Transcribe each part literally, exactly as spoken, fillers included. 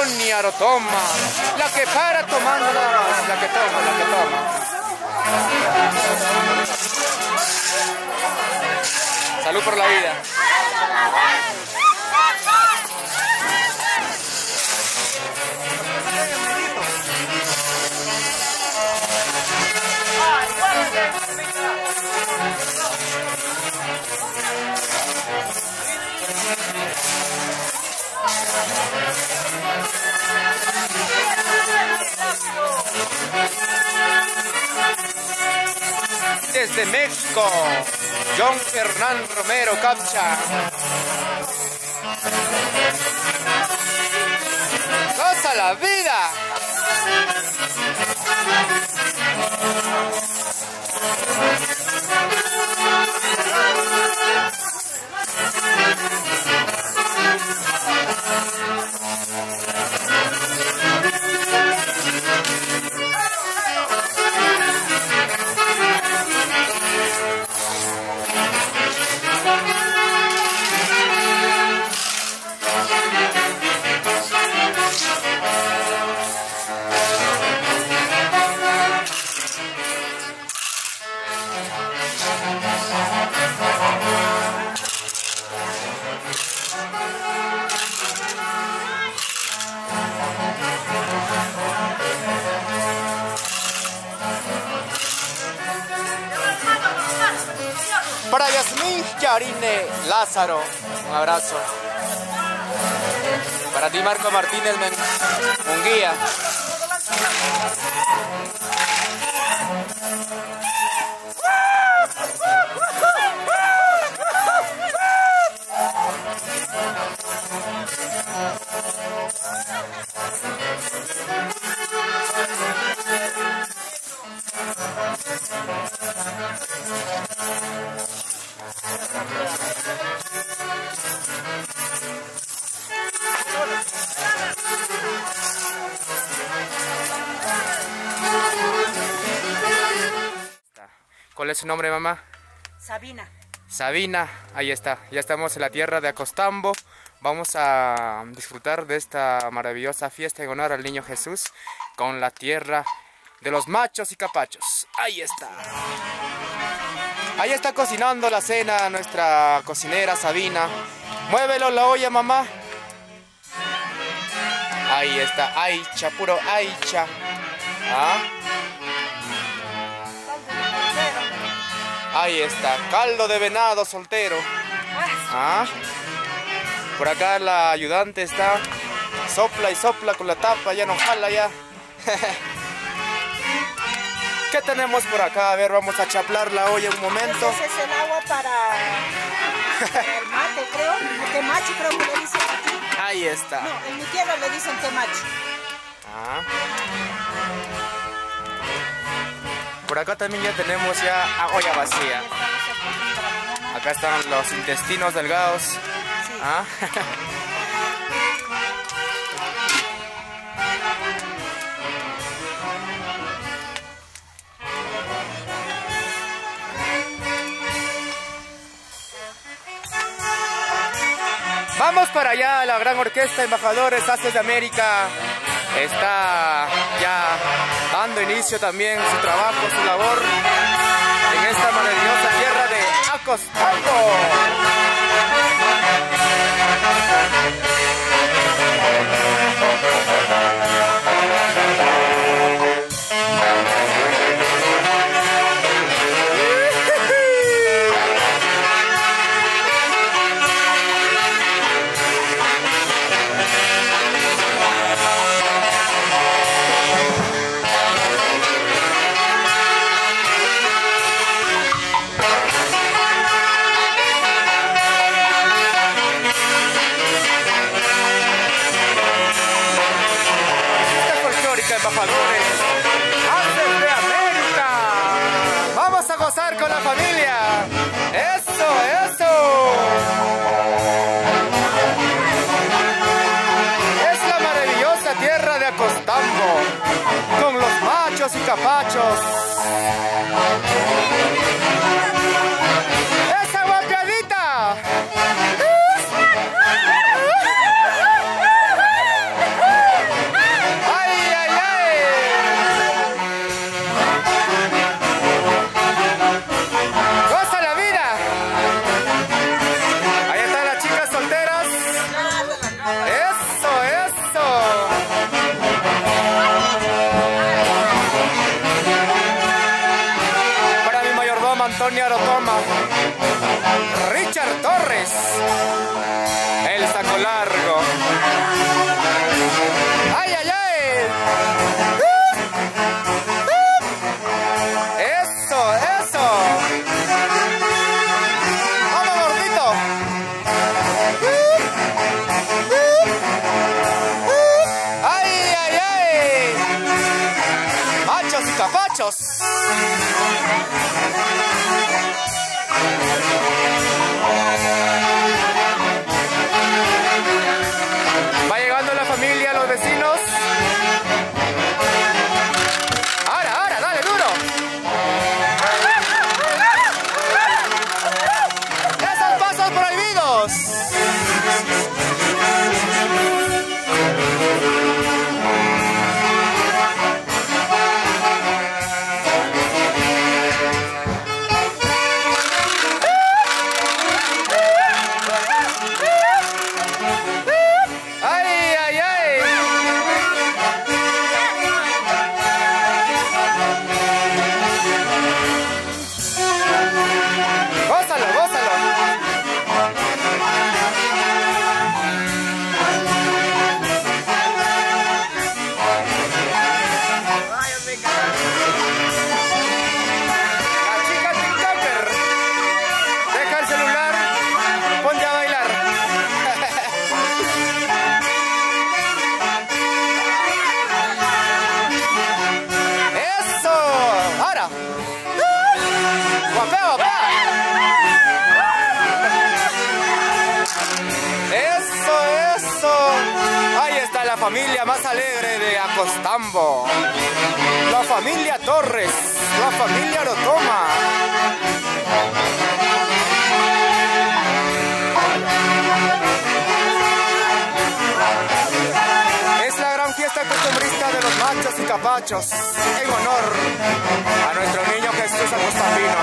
Antonia Arotoma, la que para tomando nada más, la que toma, la que toma. Salud por la vida. Desde México, John Fernando Romero Capcha. ¡Goza la vida! Para Yasmín Karine Lázaro, un abrazo. Para ti, Marco Martínez, un guía. ¿Cuál es su nombre, mamá? Sabina. Sabina, ahí está. Ya estamos en la tierra de Acostambo. Vamos a disfrutar de esta maravillosa fiesta en honor al niño Jesús con la tierra de los machos y capachos. Ahí está. Ahí está cocinando la cena nuestra cocinera Sabina. Muévelo la olla, mamá. Ahí está. Aicha, puro aicha. ¿Ah? Ahí está, caldo de venado soltero. Ah, por acá la ayudante está. Sopla y sopla con la tapa, ya no jala ya. ¿Qué tenemos por acá? A ver, vamos a chaplar la olla un momento. Ese es el agua para el mate, creo. El temachi, creo que le dicen aquí. Ahí está. No, en mi tierra le dicen temachi. Ah. Por acá también ya tenemos ya olla vacía. Acá están los intestinos delgados. Sí. ¿Ah? Vamos para allá, la gran orquesta Embajadores Ases de América está ya dando inicio también su trabajo, su labor en esta maravillosa tierra de Acostambo. Embajadores Astros de América. Vamos a gozar con la familia. Eso, eso. Es la maravillosa tierra de Acostambo, con los machos y capachos. Esa guapiadita. Antonia Arotoma, Richard Torres, Elsa Colar. ¡Ay, ay, ay! ¡Uh! ¡Uh! ¡Eso, eso! ¡Vamos, gordito! ¡Uh! ¡Uh! ¡Uh! ¡Ay, ay, ay! ¡Machos y capachos! Familia más alegre de Acostambo, la familia Torres, la familia Arotoma. Es la gran fiesta costumbrista de los machos y capachos en honor a nuestro niño Jesús Acostamino.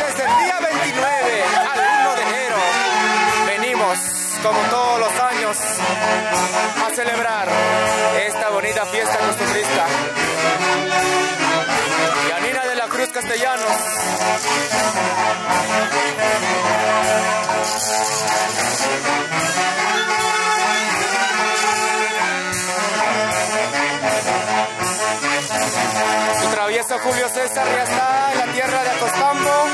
Desde el día veintinueve al uno de enero venimos, como todos los años, a celebrar esta bonita fiesta costumbrista. Yanina de la Cruz Castellanos. Su travieso Julio César ya está en la tierra de Acostambo.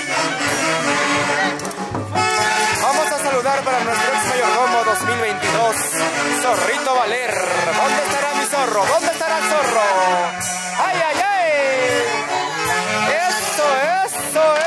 Saludar para nuestro ex mayordomo dos mil veintidós, Zorrito Valer. ¿Dónde estará mi zorro? ¿Dónde estará el zorro? ¡Ay, ay, ay! ¡Eso, eso, eso, eso!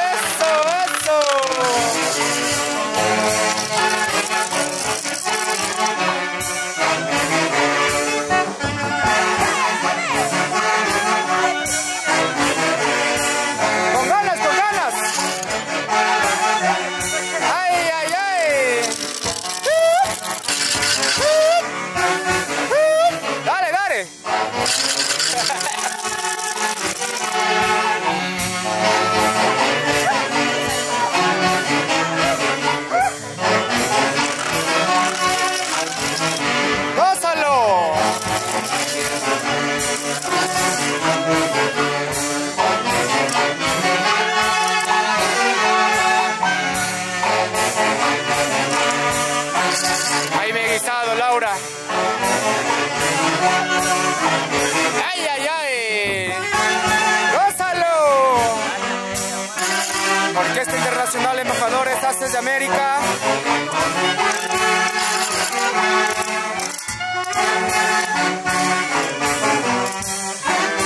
Embajadores Ases de América.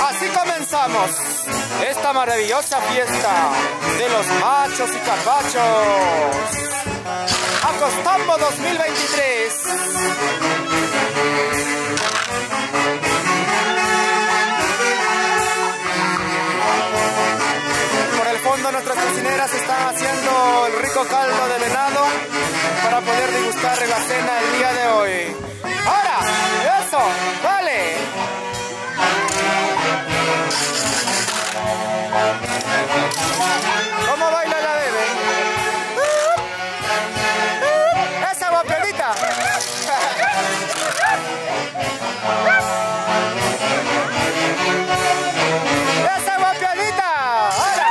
Así comenzamos esta maravillosa fiesta de los machos y capachos. Acostambo dos mil veintitrés. Nuestras cocineras están haciendo el rico caldo de venado para poder degustar la cena el día de hoy. ¡Ahora! ¡Eso! ¡Vale! ¿Cómo baila la bebé? ¡Esa guapelita! ¡Esa guapelita! ¡Ahora!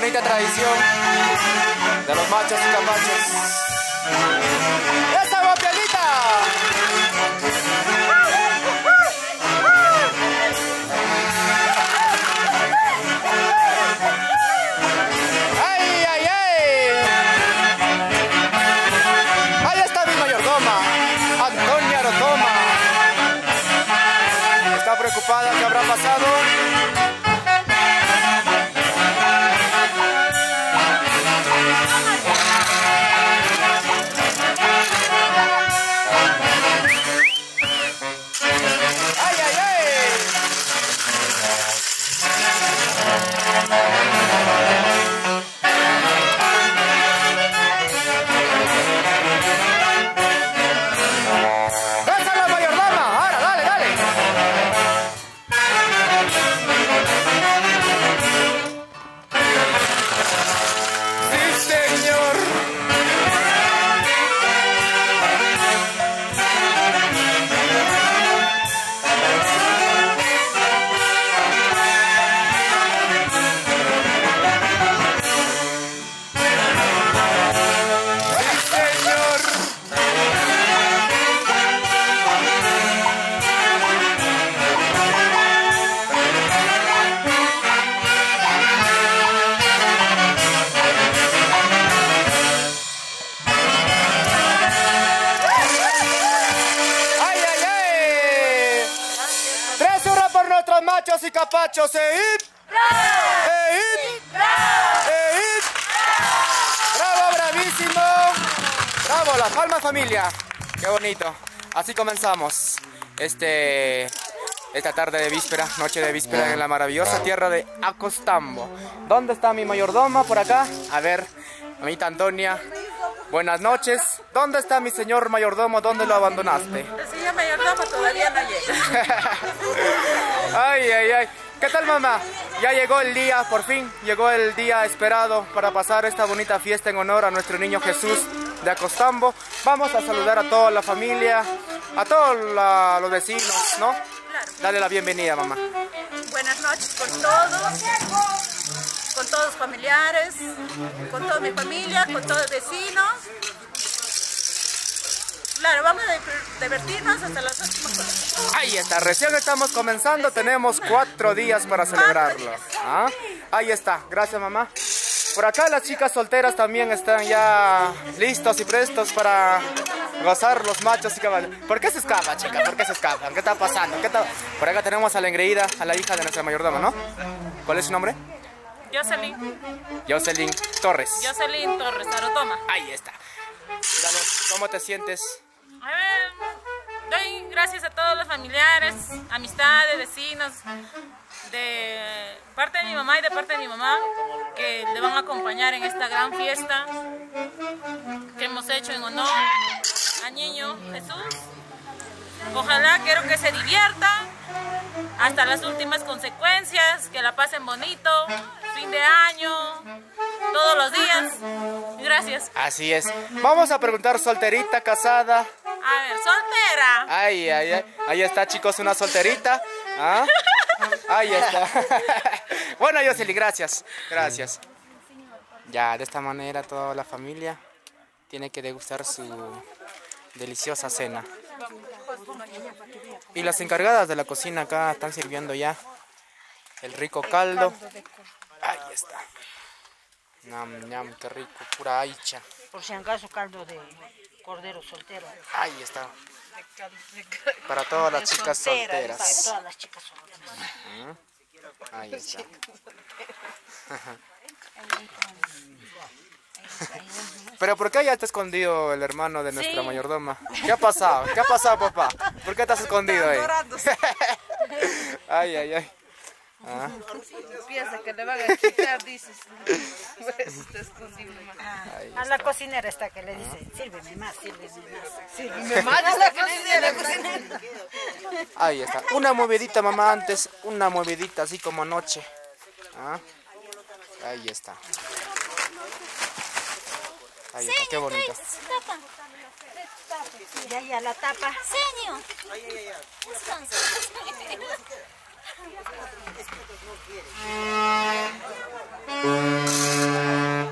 bonita tradición de los machos y capachos. ¡Esa guapielita! ¡Ay, ay, ay! Ahí está mi mayorgoma, Antonia Arotoma. Está preocupada, ¿qué habrá pasado? Capachos, Eid, Eid, Eid, bravo, bravísimo, bravo, la palma familia, qué bonito. Así comenzamos este esta tarde de víspera, noche de víspera en la maravillosa tierra de Acostambo. ¿Dónde está mi mayordoma por acá? A ver, amita Antonia. Buenas noches. ¿Dónde está mi señor mayordomo? ¿Dónde lo abandonaste? El señor mayordomo todavía no llega. Ay, ay, ay. ¿Qué tal, mamá? Ya llegó el día, por fin, llegó el día esperado para pasar esta bonita fiesta en honor a nuestro niño Jesús de Acostambo. Vamos a saludar a toda la familia, a todos la, los vecinos, ¿no? Claro. Dale la bienvenida, mamá. Buenas noches con todos. Con todos los familiares, con toda mi familia, con todos los vecinos. Claro, vamos a divertirnos hasta las últimas horas. Ahí está, recién estamos comenzando, tenemos cuatro días para celebrarlo. ¿Ah? Ahí está, gracias mamá. Por acá las chicas solteras también están ya listos y prestos para gozar los machos y caballos. ¿Por qué se escapan, chicas? ¿Por qué se escapan? ¿Qué está pasando? ¿Qué está... Por acá tenemos a la engreída, a la hija de nuestra mayordoma, ¿no? ¿Cuál es su nombre? Joselin. Joselin Torres. Joselin Torres Arotoma. Ahí está. Míranos, ¿cómo te sientes? A ver, doy gracias a todos los familiares, amistades, vecinos, de parte de mi mamá y de parte de mi mamá, que le van a acompañar en esta gran fiesta que hemos hecho en honor al niño Jesús. Ojalá, quiero que se divierta hasta las últimas consecuencias, que la pasen bonito, fin de año, todos los días. Gracias. Así es. Vamos a preguntar, solterita, casada. A ver, soltera. Ay, ay, ay. Ahí está, chicos, una solterita. ¿Ah? Ahí está. Bueno, Joselin, gracias. Gracias. Ya, de esta manera toda la familia tiene que degustar su deliciosa cena. Y las encargadas de la cocina acá están sirviendo ya el rico caldo. Ahí está. Ñam, ñam, qué rico, pura aicha. Por si acaso, caldo de cordero soltero. Ahí está. Para todas las chicas solteras. Para todas las chicas solteras. Ahí está. Pero ¿por qué ya está escondido el hermano de nuestra sí. mayordoma? ¿Qué ha pasado? ¿Qué ha pasado, papá? ¿Por qué estás escondido ahí? Ay, ay, ay. ¿Ah? Piensa que le van a quitar, dices. Pues está escondido. A la cocinera está que le dice, sírveme más, sírveme más. Sírveme más a la cocinera. Ahí está. Una movidita, mamá, antes. Una movidita, así como anoche. ¿Ah? Ahí está. Ahí está, qué bonito. Ya, ya, la tapa. Señor. Descansa.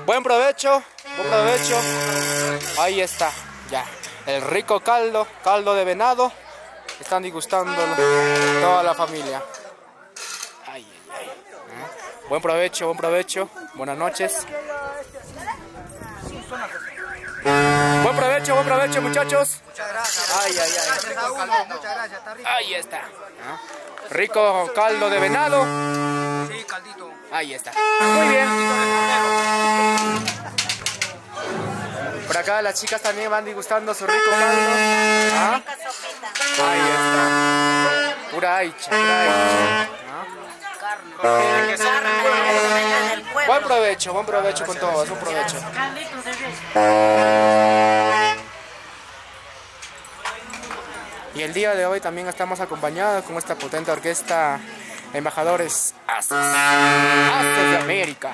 Buen provecho, buen provecho. Ahí está, ya. El rico caldo, caldo de venado. Están disgustando toda la familia. Ay, ay, ay. Buen provecho, buen provecho. Buenas noches. Buen provecho, buen provecho, muchachos. Muchas gracias. Ay, ay, ay. Muchas gracias, está rico. Ahí está. ¿Ah? Rico caldo de venado. Sí, caldito. Ahí está. Muy bien. Por acá las chicas también van degustando su rico caldo. ¿Ah? Ahí está. Pura hicha, pura hicha. ¿Ah? Buen provecho, buen provecho con todos, buen provecho. Y el día de hoy también estamos acompañados con esta potente orquesta Embajadores Ases, Ases de América.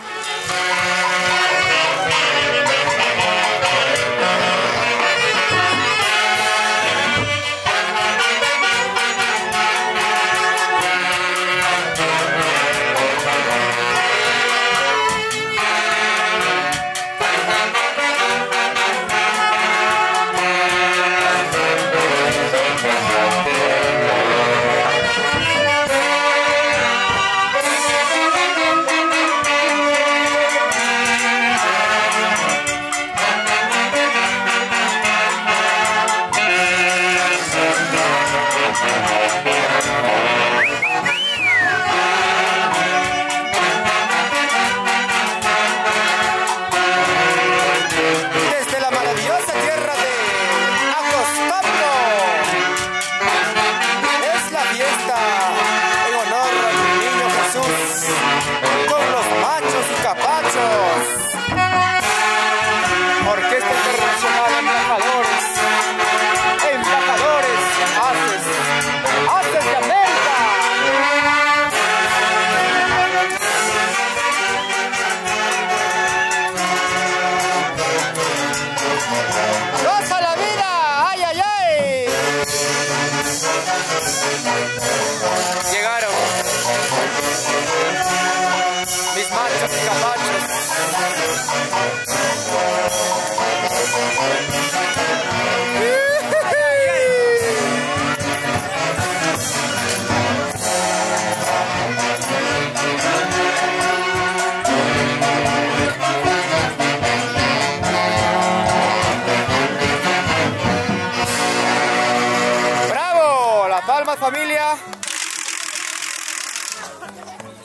Familia,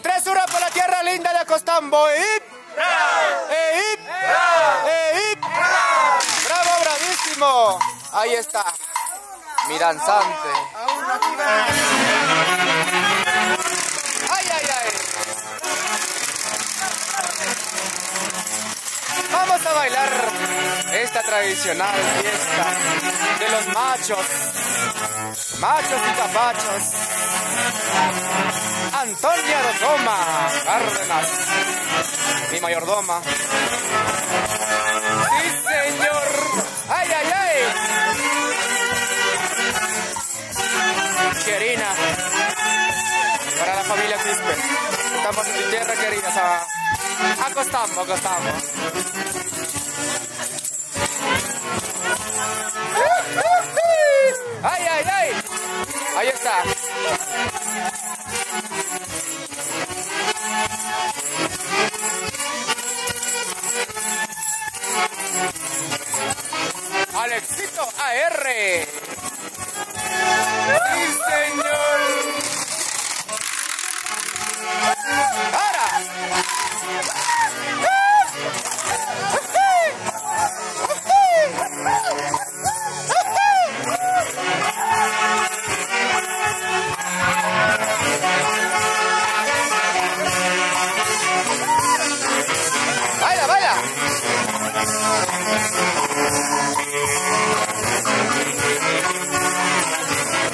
tres horas para la tierra linda de Acostambo. ¡Eip! ¡Bravo! ¡Eip! ¡Bravo! ¡Eip! ¡Bravo! ¡Bravísimo! Ahí está, mi danzante. ¡Ay, ay, ay! Vamos a bailar esta tradicional fiesta de los machos. Machos y capachos. Antonia Arotoma Cardenas, mi mayordoma. ¡Sí, señor! ¡Ay, ay, ay! Sherina, para la familia Quispe. Estamos en tu tierra querida. Acostamos, acostamos. ¡Ay, ay, ay! Ahí está. Alexito A R. ¡Sí, señor! ¡Para! ¡Baila, baila!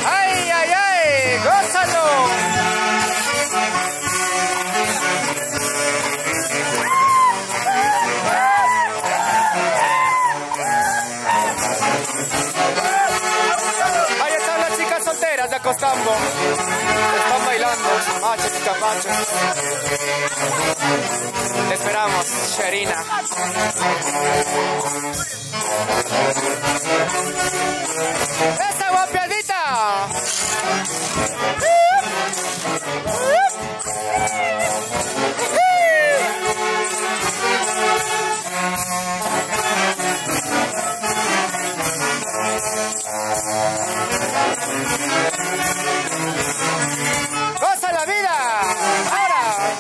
¡Ay, ay, ay! ¡Gózalo! Ahí están las chicas solteras de Acostambo. Están bailando, machos y capachos. Te esperamos. Sherina. ¡Esa guapiadita! ¡Goza la vida! ¡Ahora!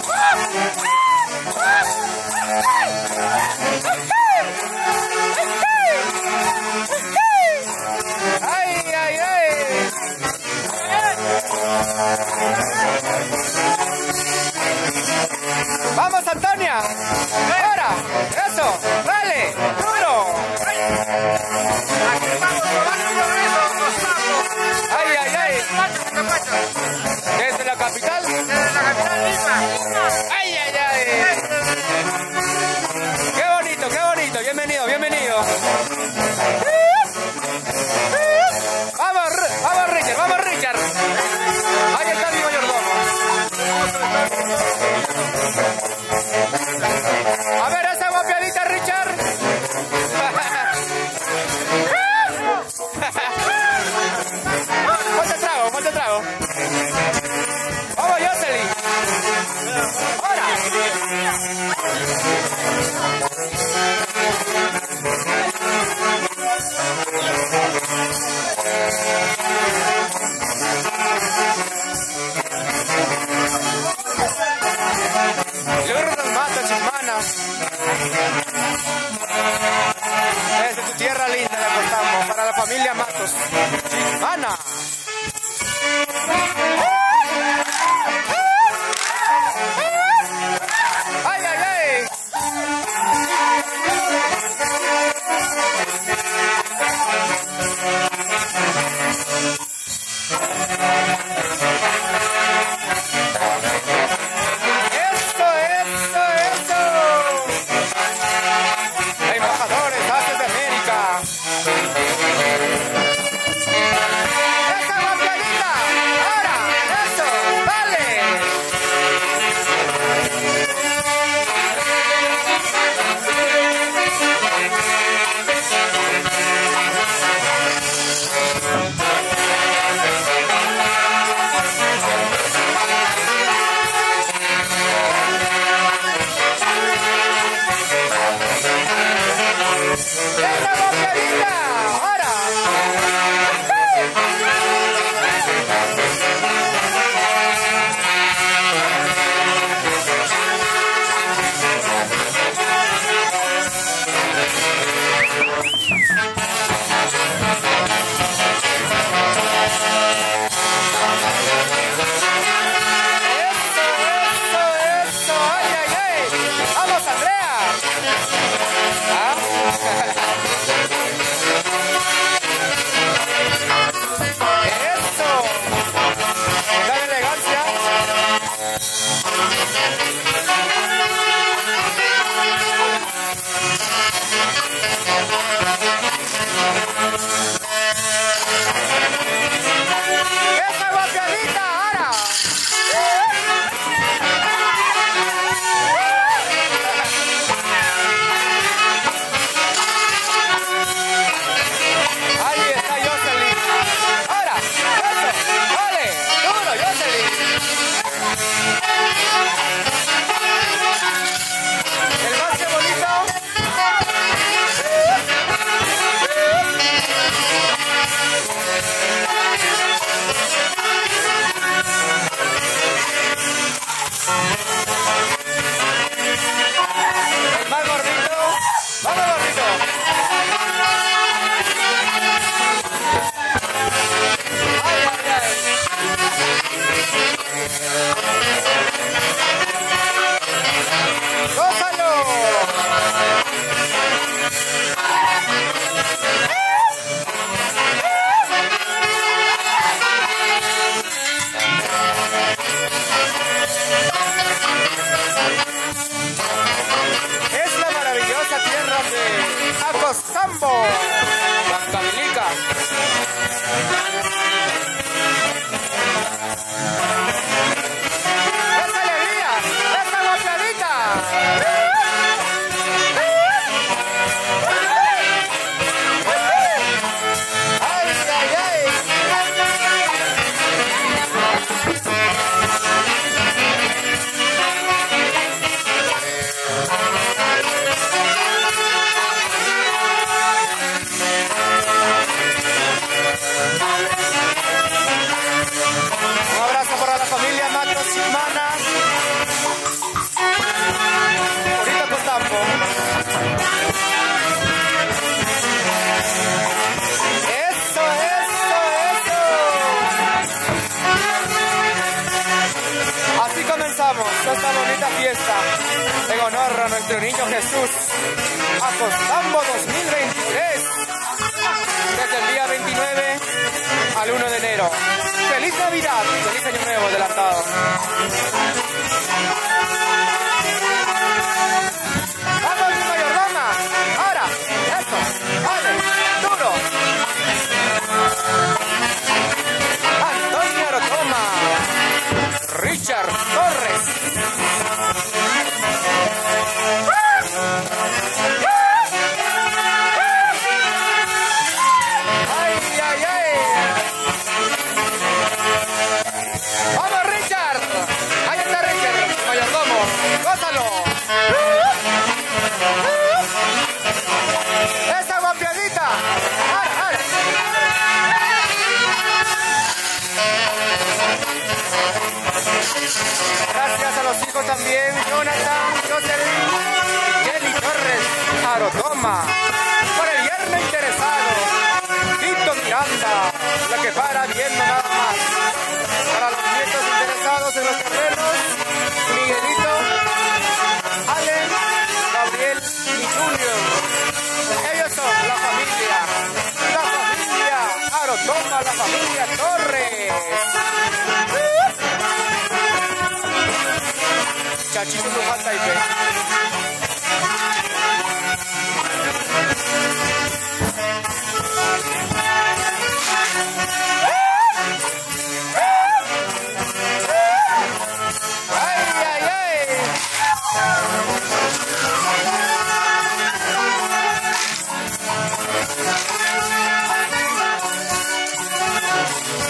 ¡Vamos, Antonia! ¡Ahora! ¡Eso! ¡Dale! ¡Duro! ¡Aquí vamos! ¡Ay, ay, ay! ¿Desde la capital? ¡Desde la capital misma! ¡Ay, ay, ay! ¡Qué bonito, qué bonito! ¡Bienvenido, bienvenido! ¡Vamos, vamos, Richard! ¡Vamos, Richard! ¡Ahí está mi mayordomo! A ver esa guapiadita, Richard. Ponte trago, ponte trago. Vamos, Joselin. Ahora. Desde tu tierra linda la contamos para la familia Matos. Ana. Ay, ay, ay. Embajadores Ases de América. fiesta en honor a nuestro niño Jesús. Acostambo dos mil veintitrés, desde el día veintinueve al uno de enero. ¡Feliz Navidad! ¡Feliz Año Nuevo adelantado! ¡Vamos, Mayordomas! ¡Ahora! ¡Eso! ¡Vale! ¡Duro! Antonia Arotoma, Richard Torres. Gracias a los hijos también, Jonathan, Joselin, Jenny Torres Arotoma, por el viernes interesado, Tito Miranda, la que para viendo nada más. Para los nietos interesados en los terrenos, Miguelito, Allen, Gabriel y Julio. Ellos son la familia, la familia Arotoma, la familia Torres. Chachito no falta y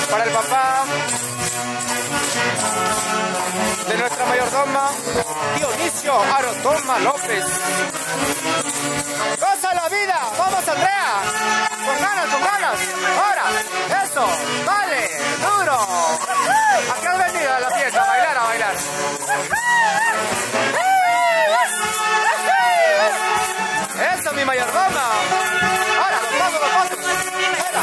para el papá de nuestra mayordoma, Dionisio Arotoma López. ¡Goza la vida! ¡Vamos, Andrea! ¡Con ganas, con ganas! ¡Ahora! ¡Eso! ¡Vale! ¡Duro! ¿A qué has venido a la fiesta? ¡A bailar, a bailar! ¡Eso, mi mayordoma! ¡Ahora, los pasos, los pasos! ¡Ahora!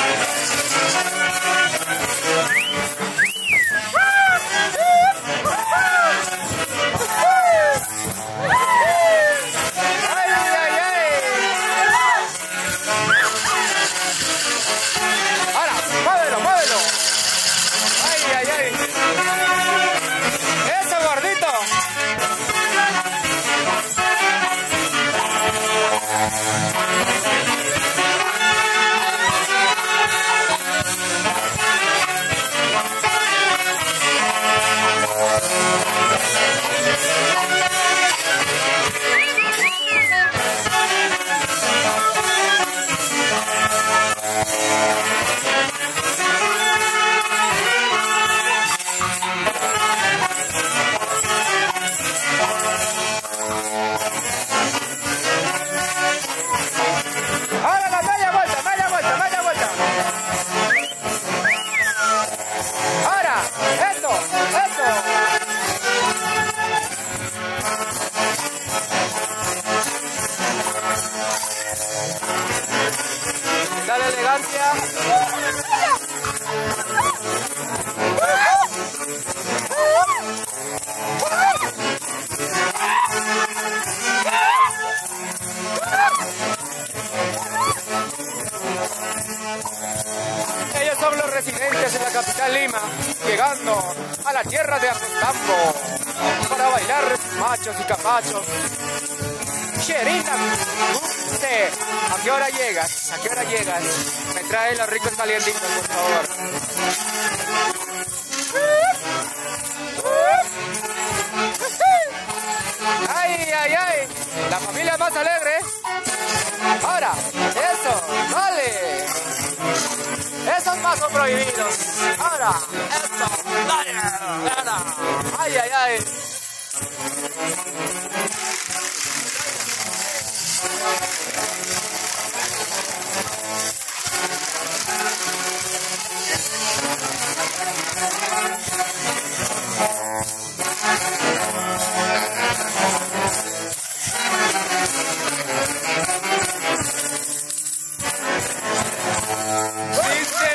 Sherina, ¿a qué hora llegas? ¿A qué hora llegas? Me trae los ricos calientitos, por favor. ¡Ay, ay, ay! La familia más alegre. Ahora, eso, dale. Esos pasos prohibidos. Ahora, eso, dale. Ahora. ¡Ay, ay, ay! ¡Dice!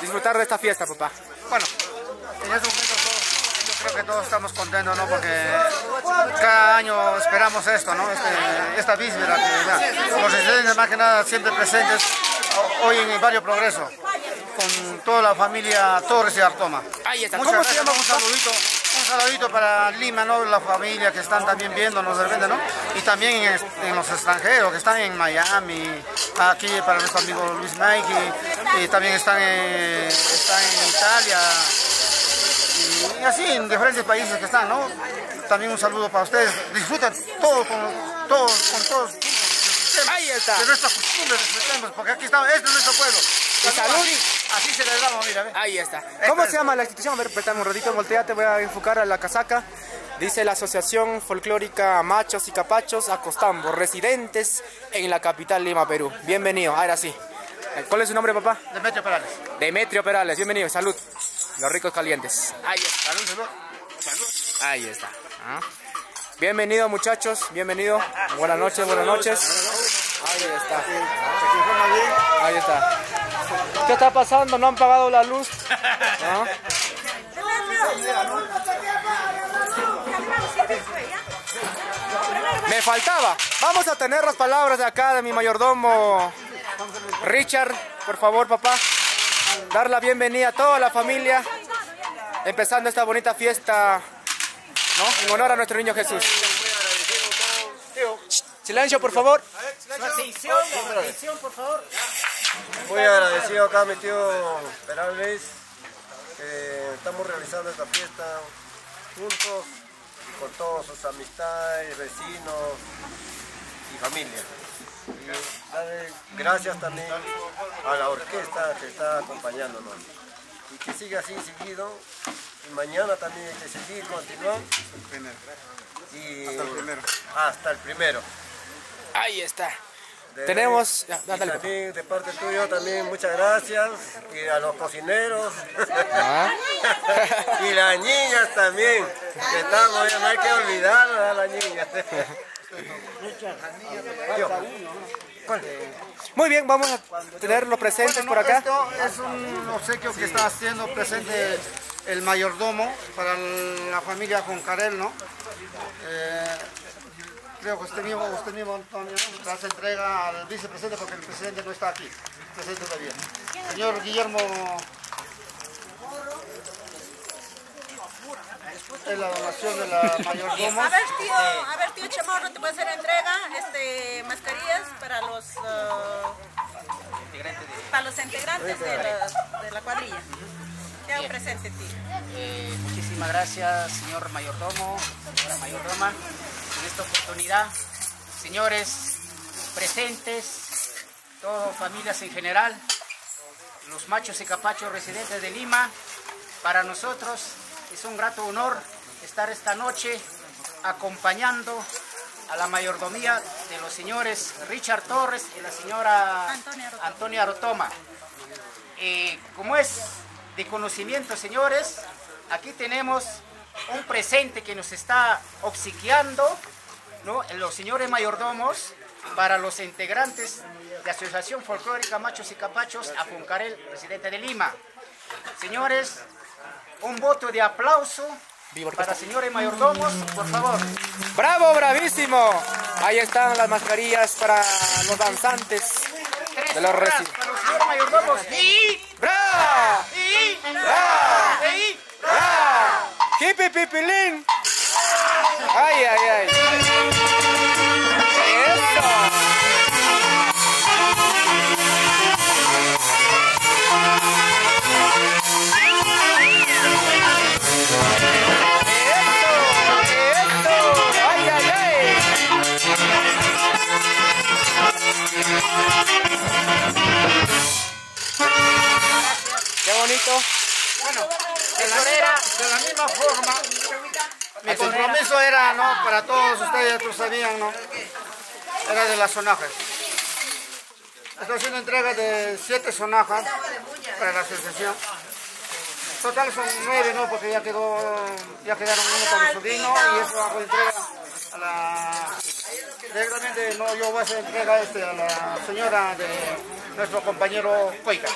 Disfrutar de esta fiesta, papá. Bueno, en este momento todos, yo creo que todos estamos contentos, ¿no? Porque cada año esperamos esto, ¿no? Este, esta víspera, que los residentes más que nada siempre presentes hoy en el barrio Progreso, con toda la familia Torres y Arotoma. Ahí está. ¿Cómo se llama? Un saludito, un saludito para Lima, ¿no? La familia que están también viéndonos de repente, ¿no? Y también en, en los extranjeros, que están en Miami, aquí para nuestro amigo Luis Mikey, y también están en, están en Italia, y, y así en diferentes países que están, ¿no? También un saludo para ustedes, disfrutan todos con todos, con todos, ahí está. De nuestras costumbres, respetemos, porque aquí estamos, este es nuestro pueblo. Y salud y... así se les damos, mira, ve. Ahí está. ¿Cómo este... se llama la institución? A ver, préstame un ratito, voltea, te voy a enfocar a la casaca. Dice la Asociación Folclórica Machos y Capachos Acostambo, residentes en la capital Lima, Perú. Bienvenido, ahora sí. ¿Cuál es su nombre, papá? Demetrio Perales. Demetrio Perales, bienvenido, salud. Los ricos calientes. Ahí está. Salud, salud. Salud. Ahí está. ¿Ah? Bienvenido, muchachos, bienvenido. Buenas noches, buenas noches. Ahí está. Ahí está. ¿Qué está pasando? ¿No han pagado la luz? ¿Ah? Me faltaba. Vamos a tener las palabras de acá de mi mayordomo Richard. Por favor, papá, dar la bienvenida a toda la familia, empezando esta bonita fiesta, ¿no? En honor a nuestro niño Jesús. Silencio, por favor. Atención, por favor. Muy agradecido acá a mi tío Perales, que estamos realizando esta fiesta juntos, con todas sus amistades, vecinos y familia. Y darle gracias también a la orquesta que está acompañándonos. Y que siga así seguido. Y mañana también hay que seguir, continuar. Y hasta el primero. Hasta el primero. Ahí está. De, tenemos ya, dale, también, de parte tuyo también muchas gracias, y a los cocineros, ¿ah? Y las niñas también, que estamos, no hay que olvidar a las niñas. Muy bien, vamos a tener los presentes, bueno, no, por acá. Esto es un obsequio que está haciendo presente el mayordomo para la familia Puncarel, ¿no? Eh, Creo que usted mismo, usted mismo, Antonio, las entrega al vicepresidente, porque el presidente no está aquí. El presidente todavía. Señor Guillermo. Es la donación de la mayordomía. A ver, tío, a ver, tío Chamorro, te puede hacer entrega, este, mascarillas para los, uh, para los integrantes de la, de la cuadrilla. Te hago presente, tío. Eh, muchísimas gracias, señor mayordomo, señora mayordoma. Esta oportunidad, señores presentes, todas familias en general, los machos y capachos residentes de Lima, para nosotros es un grato honor estar esta noche acompañando a la mayordomía de los señores Richard Torres y la señora Antonia Arotoma. Eh, como es de conocimiento, señores, aquí tenemos un presente que nos está obsequiando, ¿no?, los señores mayordomos para los integrantes de Asociación Folclórica Machos y Capachos a Puncarel, residente de Lima. Señores, un voto de aplauso para señores mayordomos, por favor. ¡Bravo, bravísimo! Ahí están las mascarillas para los danzantes de los residentes. Para los señores mayordomos. ¡Y! ¡Bra! ¡Y! ¡Bra! ¡Y! ¡Bra! ¡Hipi, pipilín! ¡Ay, ay, ay! ¡Eso! Zorrito. Bueno, era de la misma forma. Mi compromiso era, ¿no? Para todos ustedes, lo sabían, ¿no? Era de las sonajas. Estoy haciendo entrega de siete sonajas para la asociación. Total son nueve, ¿no? Porque ya quedó, ya quedaron uno para mi sobrino y eso hago entrega a la... Realmente no, yo voy a hacer entrega este, a la señora de nuestro compañero Coica.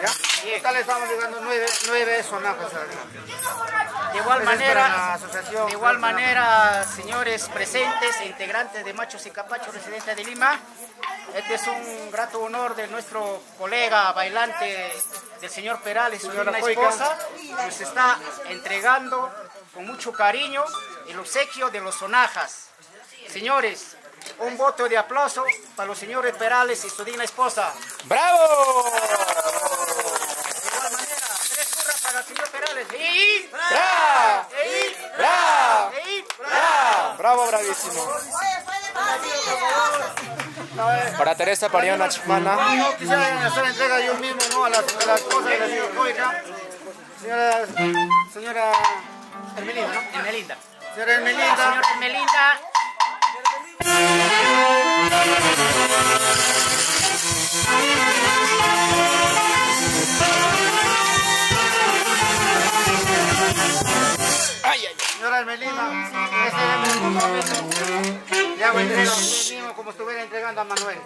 ¿Ya? Total estamos llegando nueve, nueve sonajas. De igual manera, de igual manera, señores presentes e integrantes de Machos y Capachos residentes de Lima, este es un grato honor de nuestro colega bailante del señor Perales, su señora esposa, nos está entregando con mucho cariño el obsequio de los sonajas. Señores, un voto de aplauso para los señores Perales y su digna esposa. ¡Bravo! De igual manera, tres curras para el señor Perales. ¡Y! ¡Bra! ¡Y! ¡Bra! ¡Bra! ¡Bravo, bravísimo! Para Teresa, para una chimana. Yo quisiera hacer entrega yo mismo, ¿no? A la esposa de la señora Coica. Señora... Señora... Hermelinda, ¿no? Hermelinda. Señora Hermelinda. Señora Hermelinda. Señora Hermelinda, este es el compromiso. Le hago entrega a usted mismo como estuviera entregando a Manuel.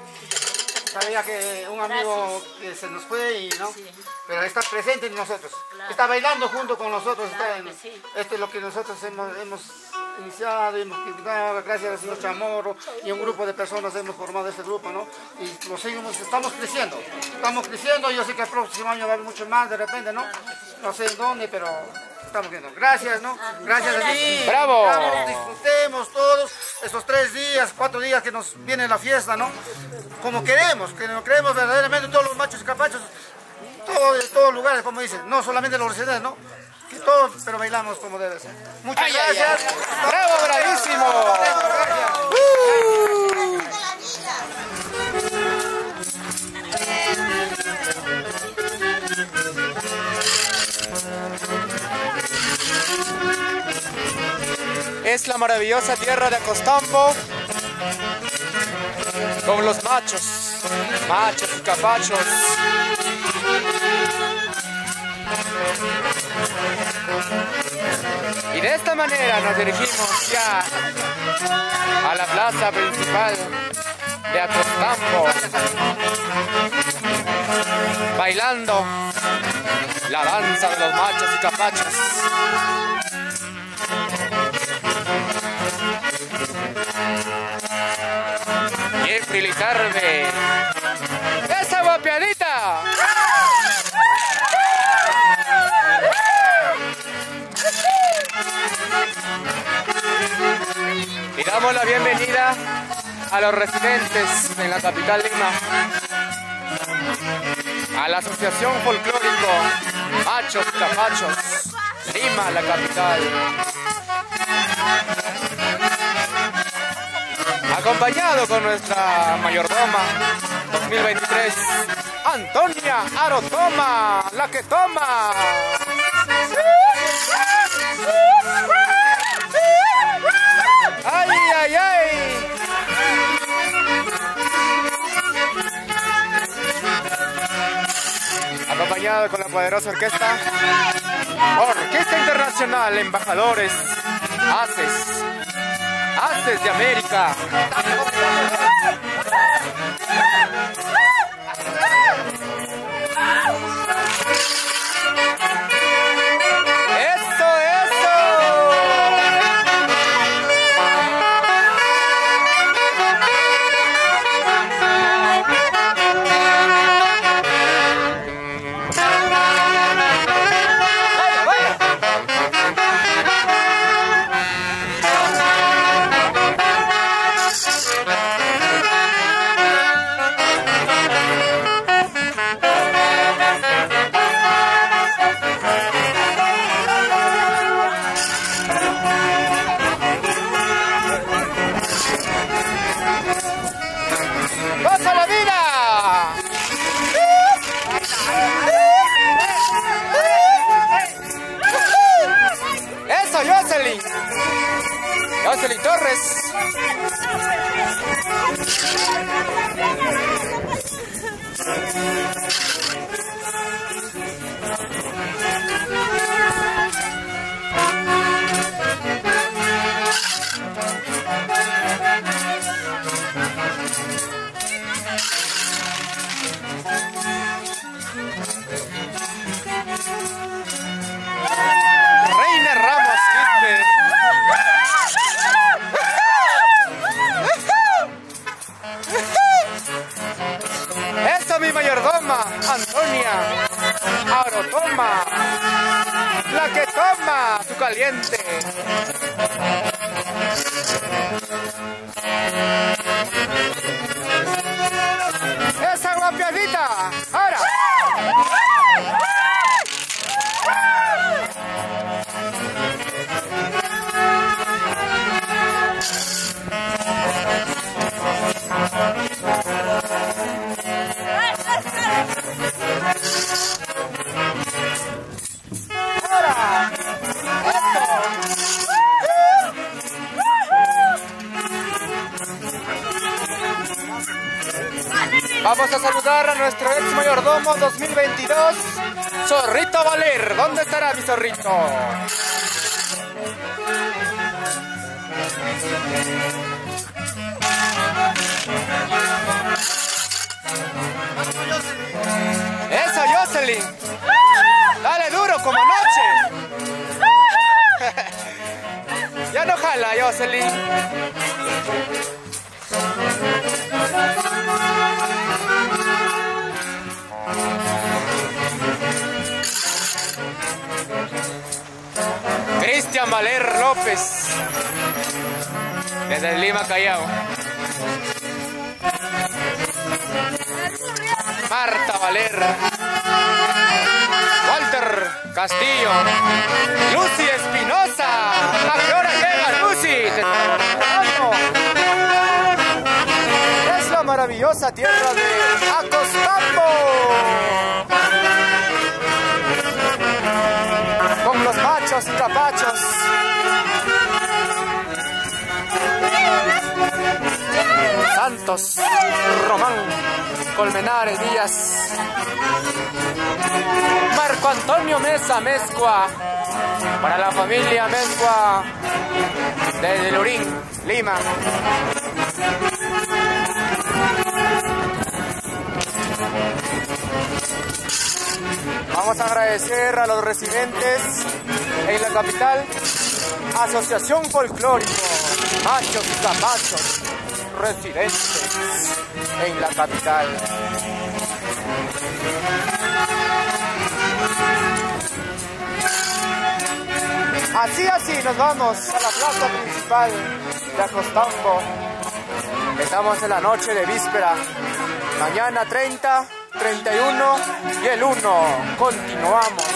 Sabía que un amigo que se nos fue y no, sí. Pero está presente en nosotros, claro. Está bailando junto con nosotros, claro, está en, sí. Esto es lo que nosotros hemos, hemos iniciado, hemos iniciado, gracias al señor Chamorro y un grupo de personas hemos formado este grupo, ¿no? Y lo seguimos, estamos creciendo, estamos creciendo, yo sé que el próximo año va a haber mucho más de repente, ¿no? No sé en dónde, pero estamos viendo. Gracias, ¿no? Gracias a ti. ¡Bravo! Vamos, disfrutemos todos estos tres días, cuatro días que nos viene la fiesta, ¿no? Como queremos, que nos creemos verdaderamente todos los machos y capachos, todos todos lugares, como dicen, no solamente los residentes, ¿no? Que todos, pero bailamos como debe ser. Muchas ay, gracias. Ay, ay, ay. ¡Bravo, bravísimo! Es la maravillosa tierra de Acostambo, con los machos, machos y capachos. Y de esta manera nos dirigimos ya a la plaza principal de Acostambo, bailando la danza de los machos y capachos. Militarme. ¡Esa guapianita! Y damos la bienvenida a los residentes en la capital Lima, a la Asociación Folclórico Machos Capachos, Lima, la capital. Acompañado con nuestra mayordoma dos mil veintitrés, Antonia Arotoma, la que toma. ¡Ay, ay, ay! Acompañado con la poderosa orquesta, Orquesta Internacional, Embajadores Ases. Ases de América. ¡Eso, eso! ¡Pasa la vida! Torres. Antonia Arotoma, la que toma su caliente. Esa guapiadita, ahora. Vamos a saludar a nuestro ex mayordomo dos mil veintidós, Zorrito Valer. ¿Dónde estará mi Zorrito? ¡Eso, Joselin! ¡Dale duro como anoche! Ya no jala, Joselin. Cristian Valer López, desde Lima, Callao. Marta Valer, Walter Castillo, Lucy Espinosa. ¿A qué hora llega Lucy? Es la maravillosa tierra de Acostambo. Y capachos. Santos Román Colmenares Díaz, Marco Antonio Mesa Mezcua, para la familia Mezcua desde Lurín, Lima. Vamos a agradecer a los residentes en la capital, Asociación Folclórico, Machos y Capachos, residentes en la capital. Así, así, nos vamos a la plaza principal de Acostambo. Estamos en la noche de víspera, mañana treinta, treinta y uno y el uno. Continuamos.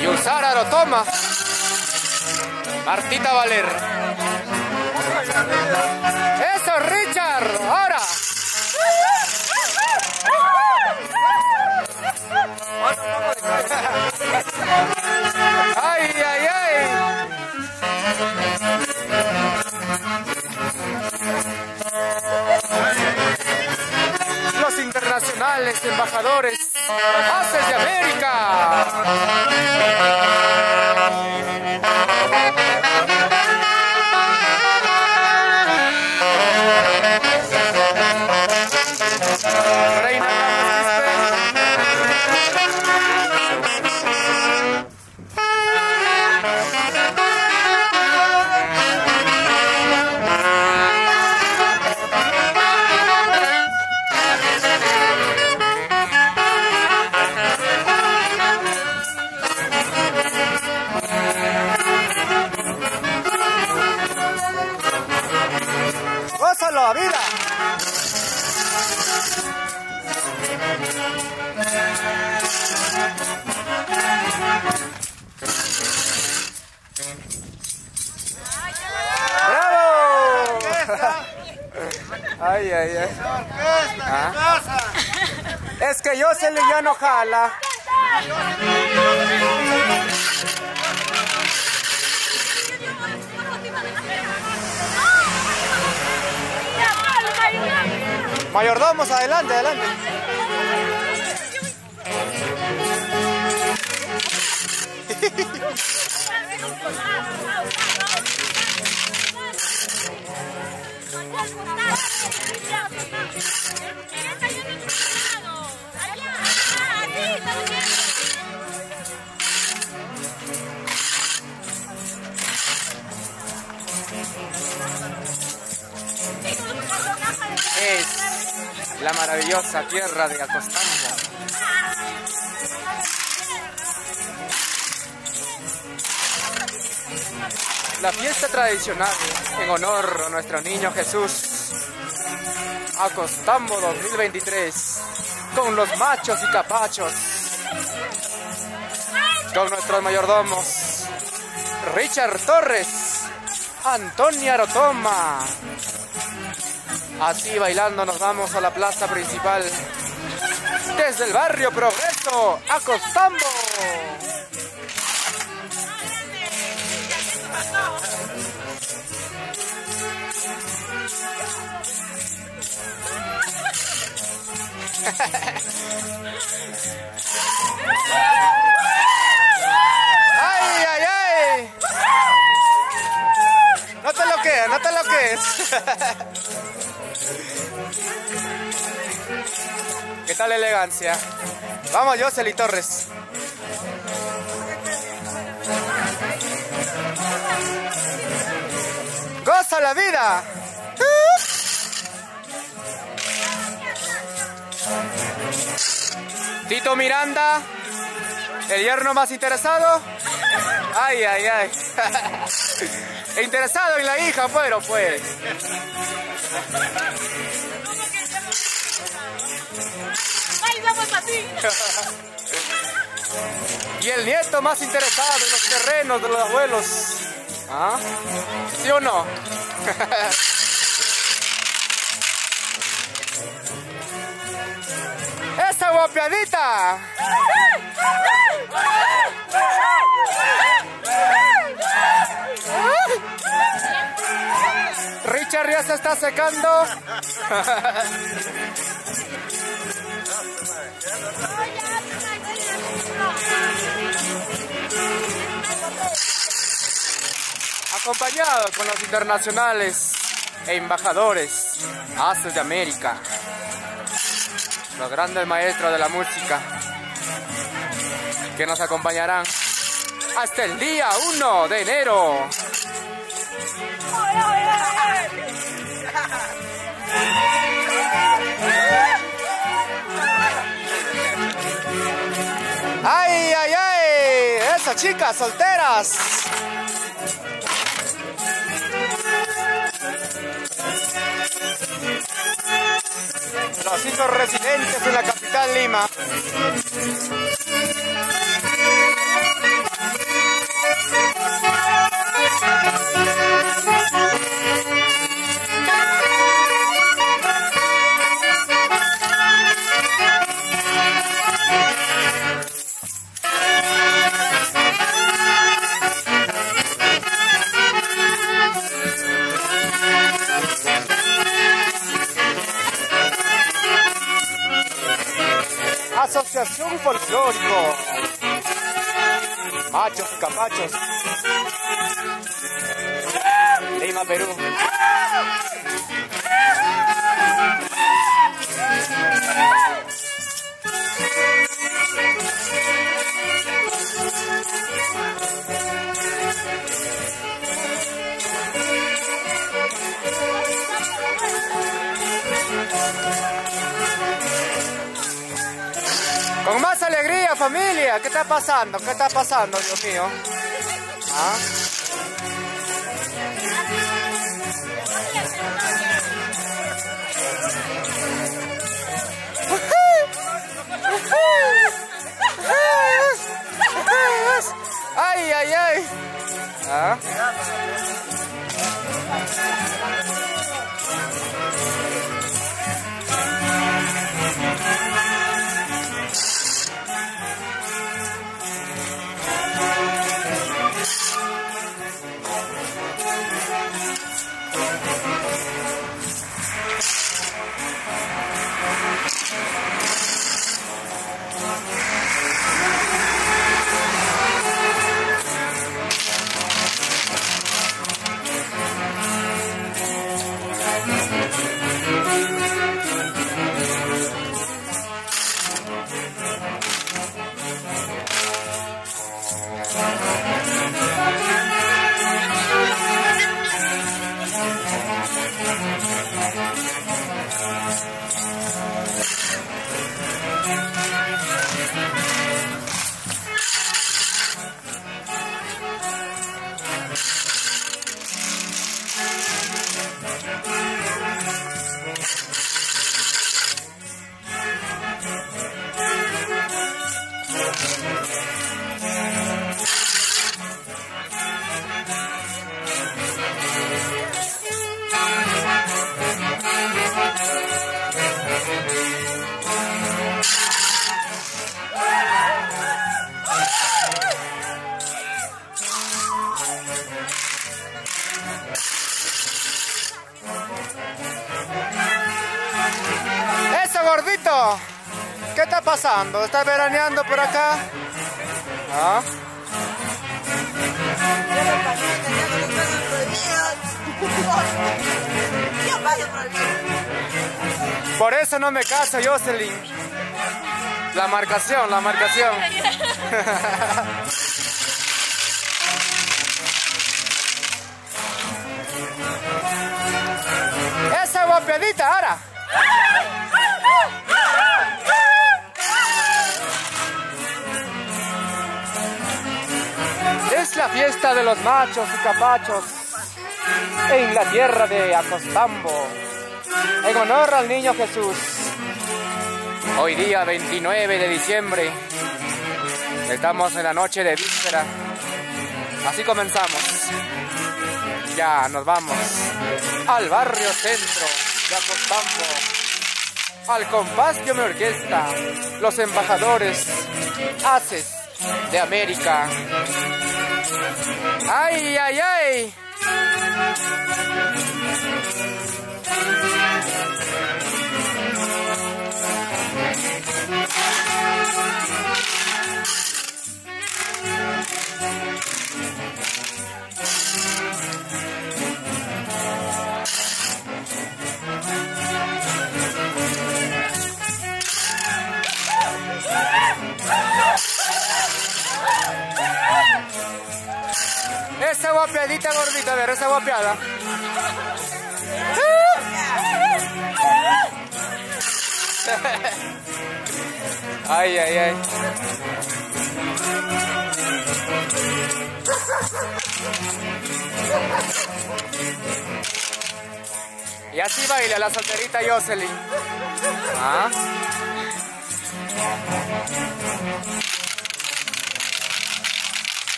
Yusara Arotoma, Martita Valer. Eso, Richard, ahora. Ay, ay, ay. Los internacionales embajadores Ases de América. Es que Joselin ya no jala. Mayordomos, adelante, adelante. Es la maravillosa tierra de Acostambo. La fiesta tradicional en honor a nuestro niño Jesús. Acostambo dos mil veintitrés, con los machos y capachos, con nuestros mayordomos Richard Torres, Antonia Arotoma. Así bailando nos vamos a la plaza principal desde el barrio Progreso, Acostambo. ¡Ay, ay, ay! No te lo quedes, no te lo quedes. ¿Qué tal la elegancia? Vamos, Joselin Torres. ¡Goza la vida! Tito Miranda, el yerno más interesado. Ay, ay, ay. Interesado en la hija, pero pues. Y el nieto más interesado en los terrenos de los abuelos. ¿Ah? ¿Sí o no? ¡Esa guapiadita! Richard ya se está secando. Acompañado con los internacionales e embajadores Ases de América, los grandes maestros de la música que nos acompañarán hasta el día uno de enero. ¡Ay, ay, ay! ¡Esas chicas solteras! Los hijos residentes en la capital Lima. Asociación Folclórico Machos y Capachos Lima, Perú. Con más alegría, familia. ¿Qué está pasando? ¿Qué está pasando, Dios mío? ¿Ah? ¡Ay, ay, ay! ¿Ah? ¿Qué está pasando? ¿Está veraneando por acá? ¿Ah? Por eso no me caso, Joselin. La marcación, la marcación. Esa guapiadita ahora. Es la fiesta de los machos y capachos en la tierra de Acostambo, en honor al niño Jesús. Hoy día veintinueve de diciembre, estamos en la noche de víspera. Así comenzamos. Ya nos vamos al barrio centro de Acostambo, al compás de una orquesta, los embajadores Ases de América. ¡Ay, ay, ay! Esa guapiadita gordita, a ver, esa guapiada. Ay, ay, ay. Y así baila la solterita Joselin. ¿Ah?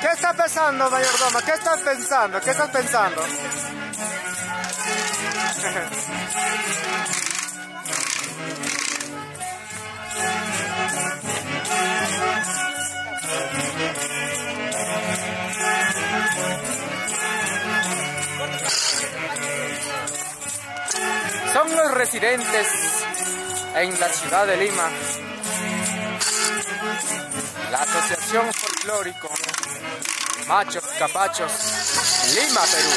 ¿Qué está pensando, mayordoma? ¿Qué estás pensando? ¿Qué estás pensando? Son los residentes en la ciudad de Lima, la Asociación Folclórico Machos Capachos, Lima, Perú.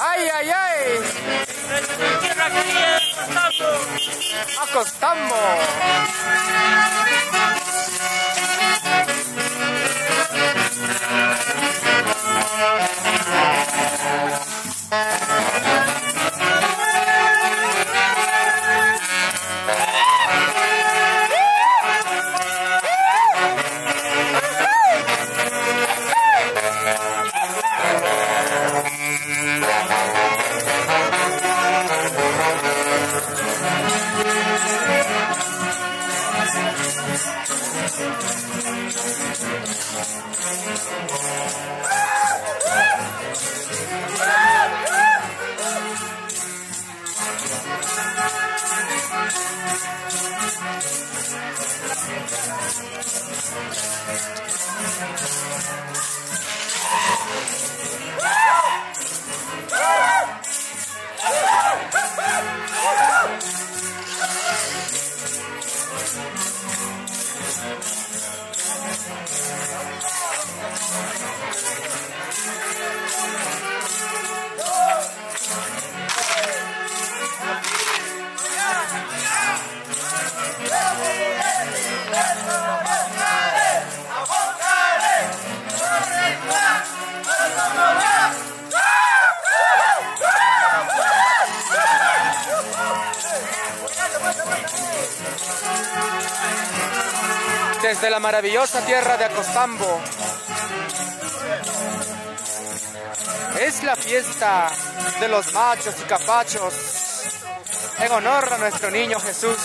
¡Ay, ay, ay! Acostambo. de la maravillosa tierra de Acostambo. Es la fiesta de los machos y capachos en honor a nuestro niño Jesús.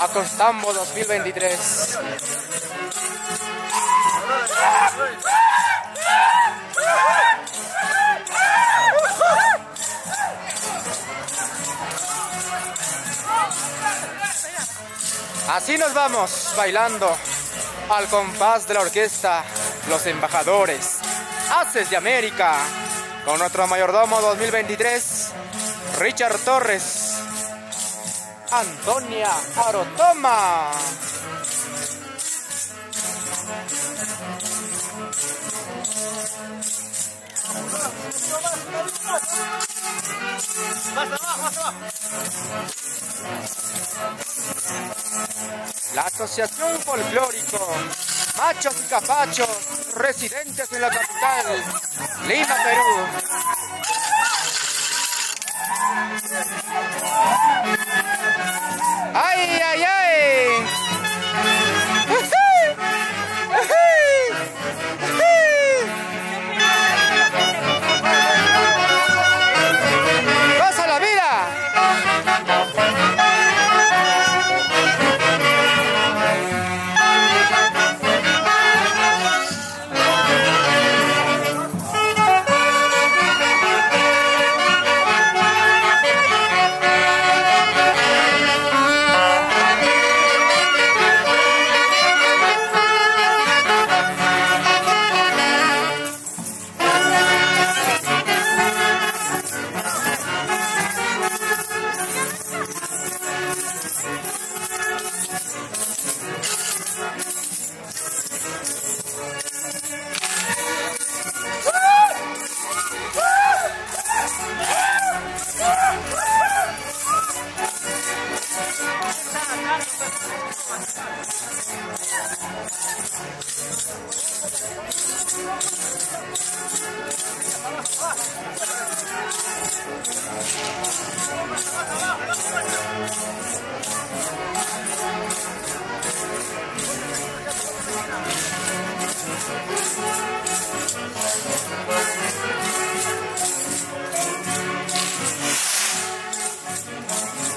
Acostambo dos mil veintitrés. Así nos vamos, bailando al compás de la orquesta Los Embajadores Ases de América, con nuestro mayordomo dos mil veintitrés, Richard Torres, Antonia Arotoma. La Asociación Folclórico Machos y Capachos residentes en la capital, Lima, Perú. ¡Ay, ay, ay!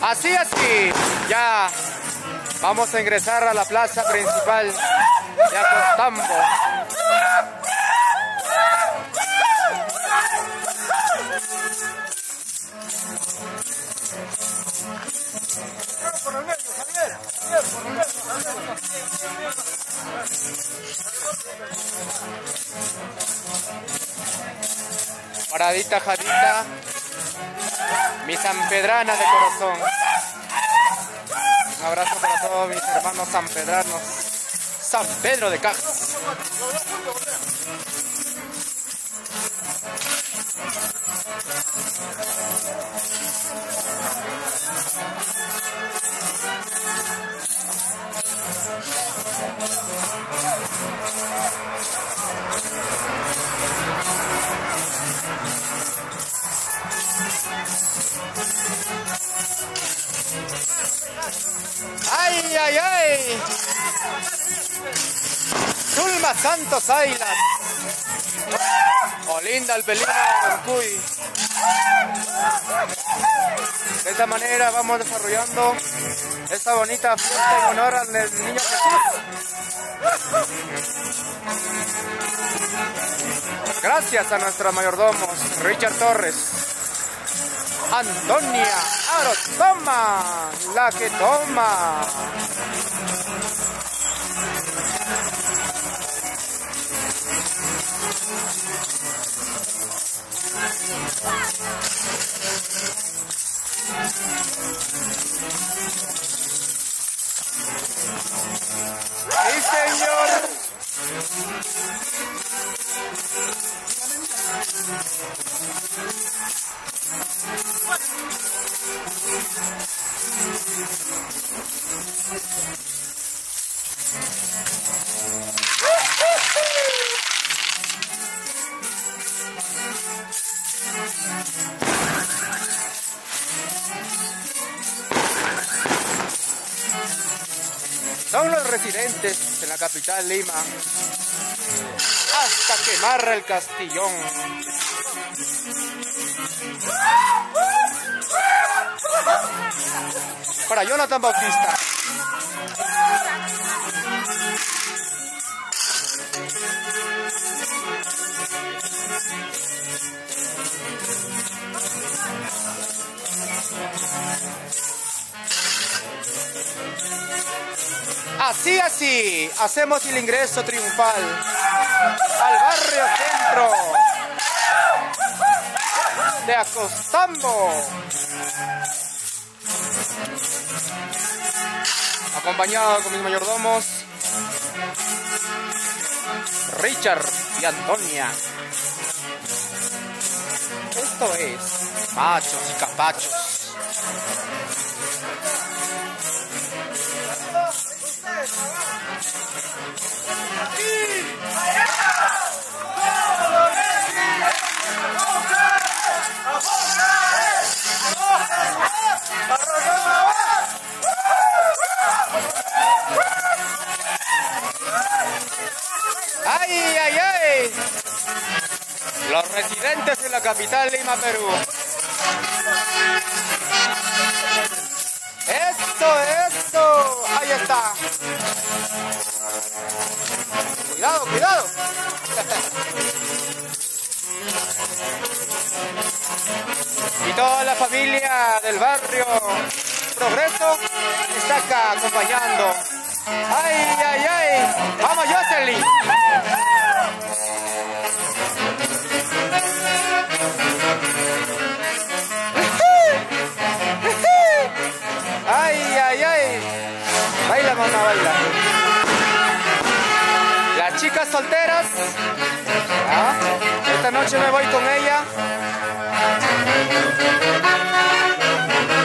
Así, así, ya vamos a ingresar a la plaza principal de Acostambo. Paradita, Jadita, mi sanpedrana de corazón. Un abrazo para todos mis hermanos sanpedranos. San Pedro de Cajas. ¡Ay, ay, ay! Zulma Santos Island. Olinda Albelina Urcuy. De esta manera vamos desarrollando esta bonita fiesta en honor al niño Jesús. Gracias a nuestros mayordomos Richard Torres, Antonia Arotoma, la que toma. ¡Sí, señor! residentes en la capital Lima, hasta quemar el Castillón. Para Jonathan Bautista. Así, así, hacemos el ingreso triunfal al barrio centro de Acostambo, acompañado con mis mayordomos Richard y Antonia. Esto es Machos y Capachos. ¡Ay, ay, ay! Los residentes de la capital Lima, Perú. ¡Esto, esto! ¡Ahí está! ¡Cuidado, cuidado! Y toda la familia del barrio Progreso está acá acompañando. ¡Ay, ay, ay! ¡Vamos, Joselin! ¡Ay, ay, ay! Baila, mamá, baila. Las chicas solteras, ¿ah? Esta noche me voy con ella.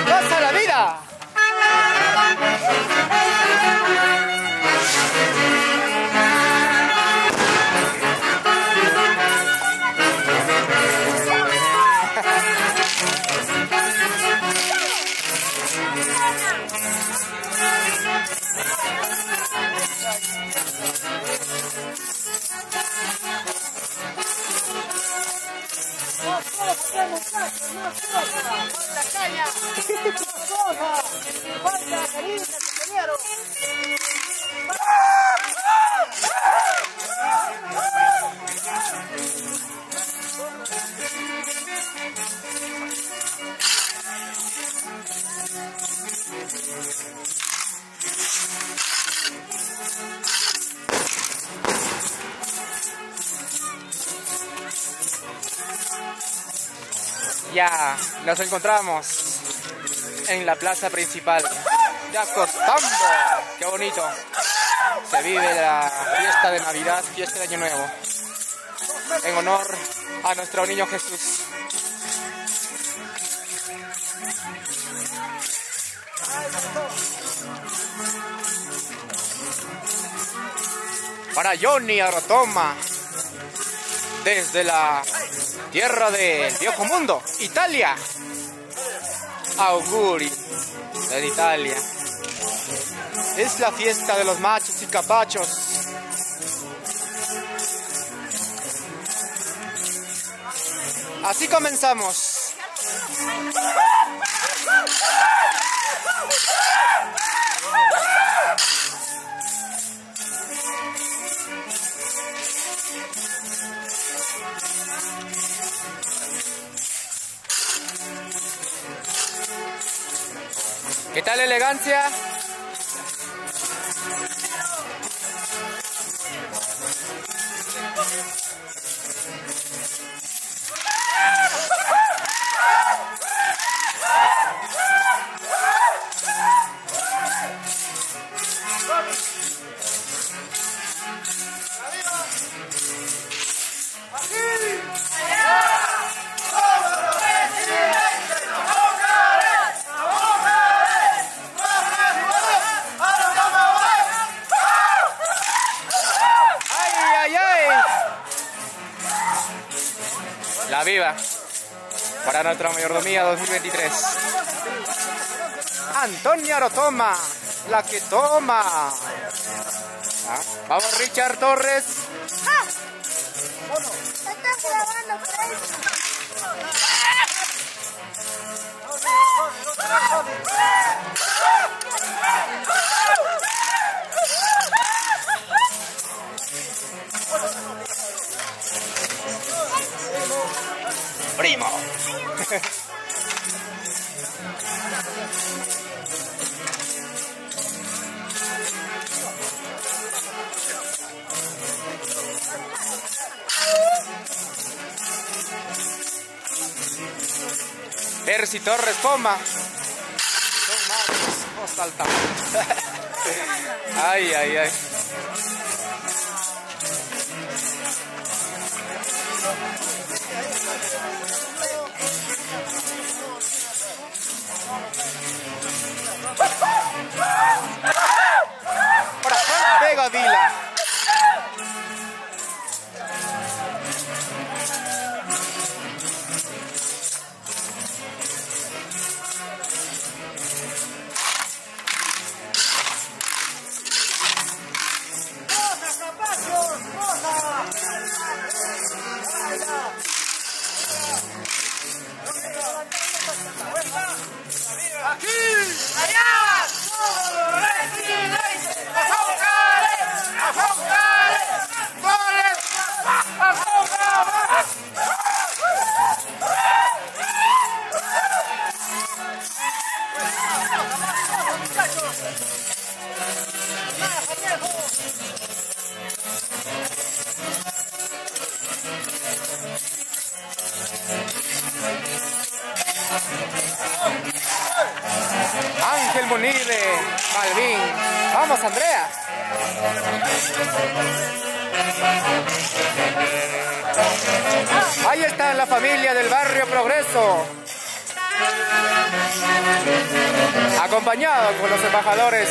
¡Pasa la vida! Ya nos encontramos en la plaza principal de Acostambo. ¡Qué bonito! Se vive la fiesta de Navidad, fiesta de Año Nuevo, en honor a nuestro niño Jesús. Para Johnny Arotoma, desde la tierra del viejo mundo, Italia. Auguri de Italia. Es la fiesta de los machos y capachos. Así comenzamos. ¿Qué tal elegancia? Para nuestra mayordomía dos mil veintitrés. Antonia Arotoma, la que toma. ¿Ah? Vamos, Richard Torres. ¡Ah! Bueno. Estás grabando, primo. Percy Torres, toma. No salta. Ay, ay, ay. Para Juan Pegadila. Malvin, vamos Andrea. Ahí está la familia del barrio Progreso, acompañado con los embajadores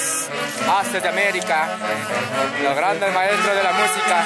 Ases de América, los grandes maestros de la música.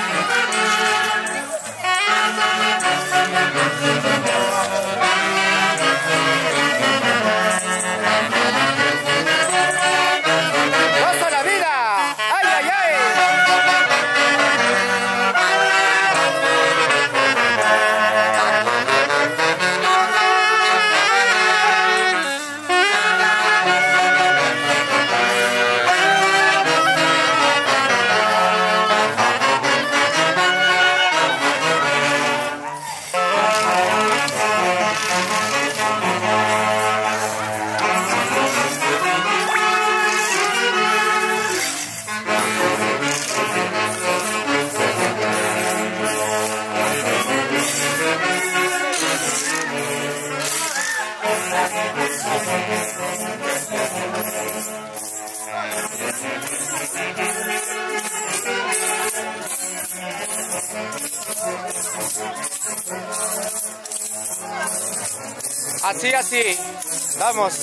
Así, así, damos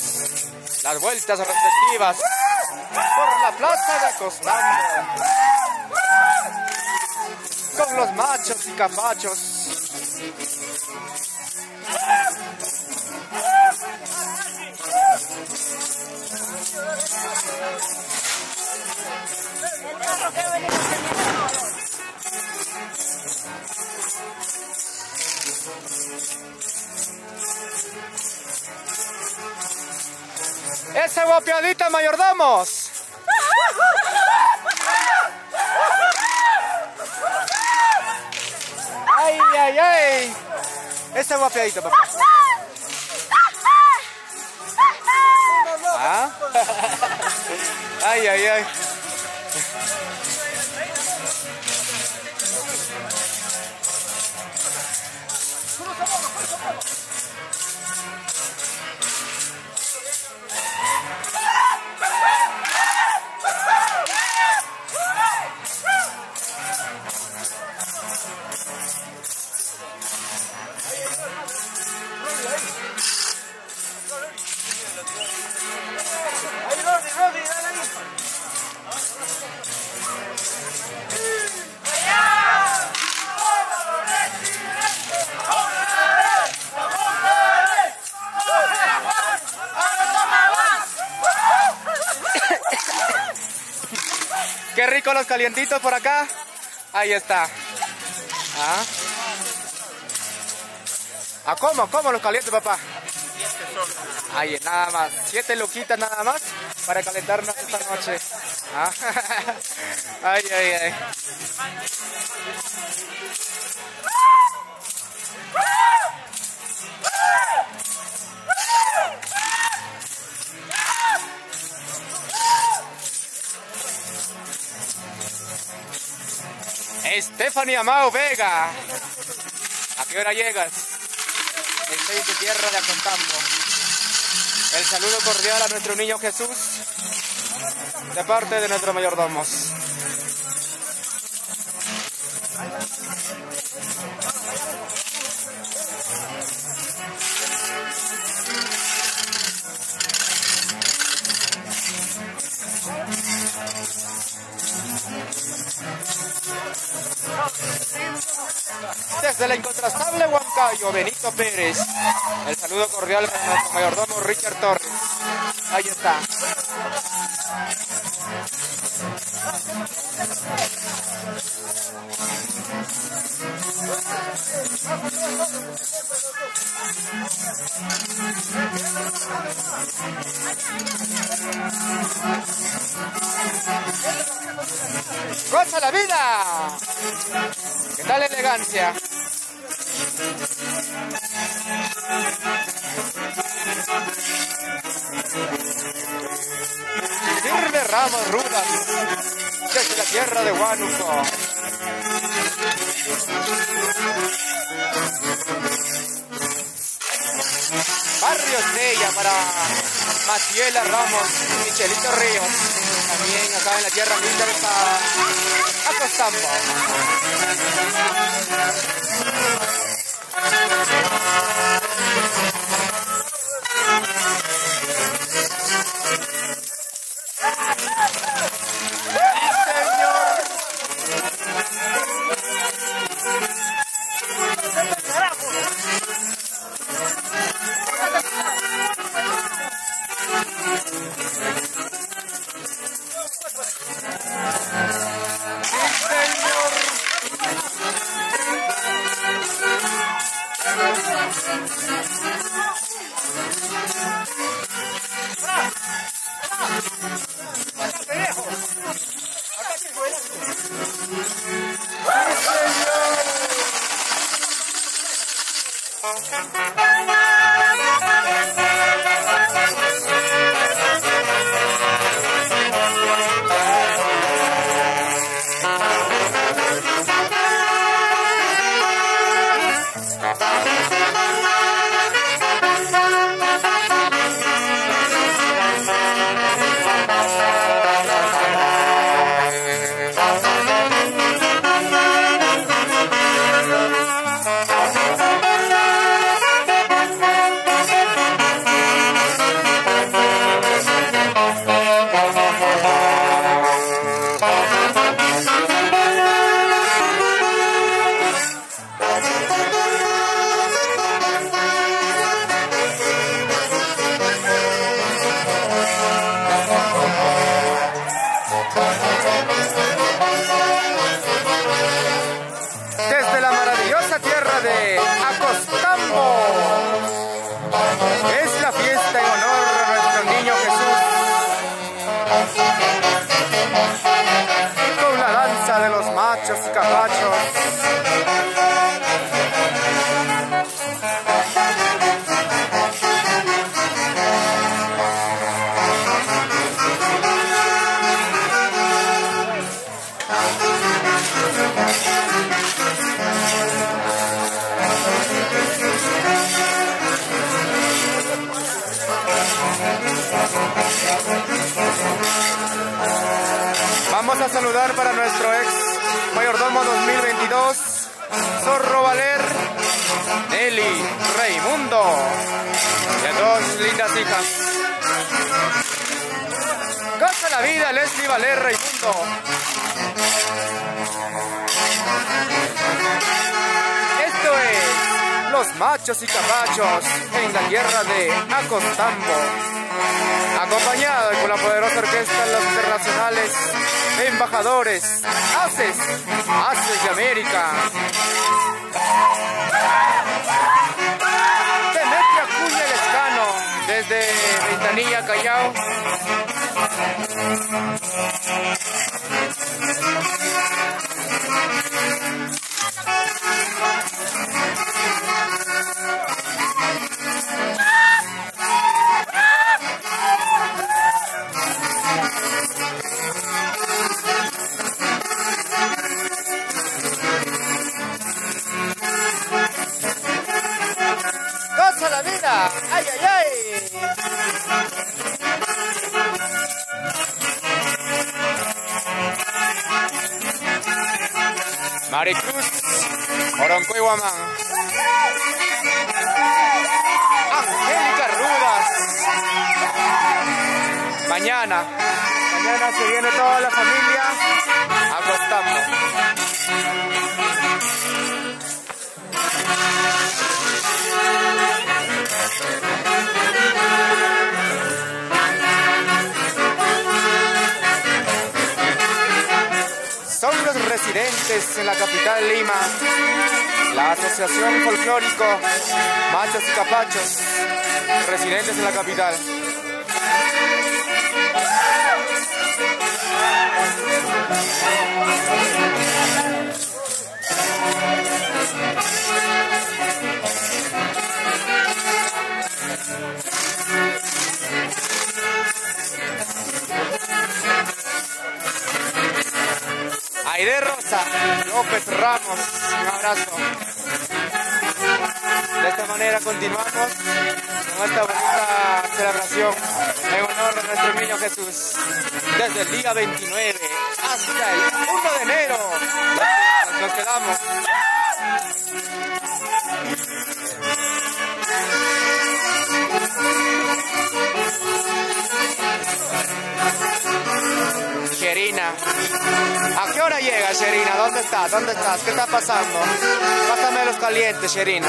las vueltas respectivas por la plaza de Acostambo, con los machos y capachos. ¡Esa guapiadita, mayordomos! ¡Ay, ay, ay! ¡Esa guapiadita, papá! ¿Ah? ¡Ay, ay, ay! con los calientitos por acá. Ahí está. ¿Ah? ¿A cómo? ¿Cómo los calientes, papá? Ahí, nada más. Siete luquitas nada más para calentarnos esta noche. ¿Ah? Ay, ay, ay. Estefanía Mau Vega, ¿a qué hora llegas? Estoy en tu tierra de Acostambo. El saludo cordial a nuestro niño Jesús, de parte de nuestros mayordomos. Desde la incontrastable Huancayo, Benito Pérez. El saludo cordial para nuestro mayordomo Richard Torres. Ahí está. ¡Goza la vida! ¡Qué tal elegancia! Sirve ramas rudas desde la tierra de Huánuco. Barrio Estrella para Matiela Ramos y Michelito Ríos. También acá en la tierra linda de Acostambo. Saludar para nuestro ex mayordomo dos mil veintidós, Zorrito Valer, Nelly, Raimundo, de dos lindas hijas. Goza la vida, Leslie Valer, Raimundo. Esto es Los Machos y Capachos en la tierra de Acostambo. acompañado con la poderosa orquesta de los internacionales Embajadores Ases, Ases de América. Demetrio Acuña Lescano desde Ventanilla, Callao. ¡Goza la vida! ¡Ay, ay, ay! Maricruz, Oronco y Guamán. Angélica Rudas. Mañana, mañana se viene toda la familia a Acostambo. Son los residentes en la capital Lima, la Asociación Folclórico Machos y Capachos, residentes en la capital. Aide Rosa, López Ramos, un abrazo. De esta manera continuamos con esta bonita celebración en honor de nuestro niño Jesús. Desde el día veintinueve hasta el uno de enero nos quedamos. Sherina, ¿a qué hora llega Sherina? ¿Dónde estás? ¿Dónde estás? ¿Qué está pasando? Pásame los calientes, Sherina.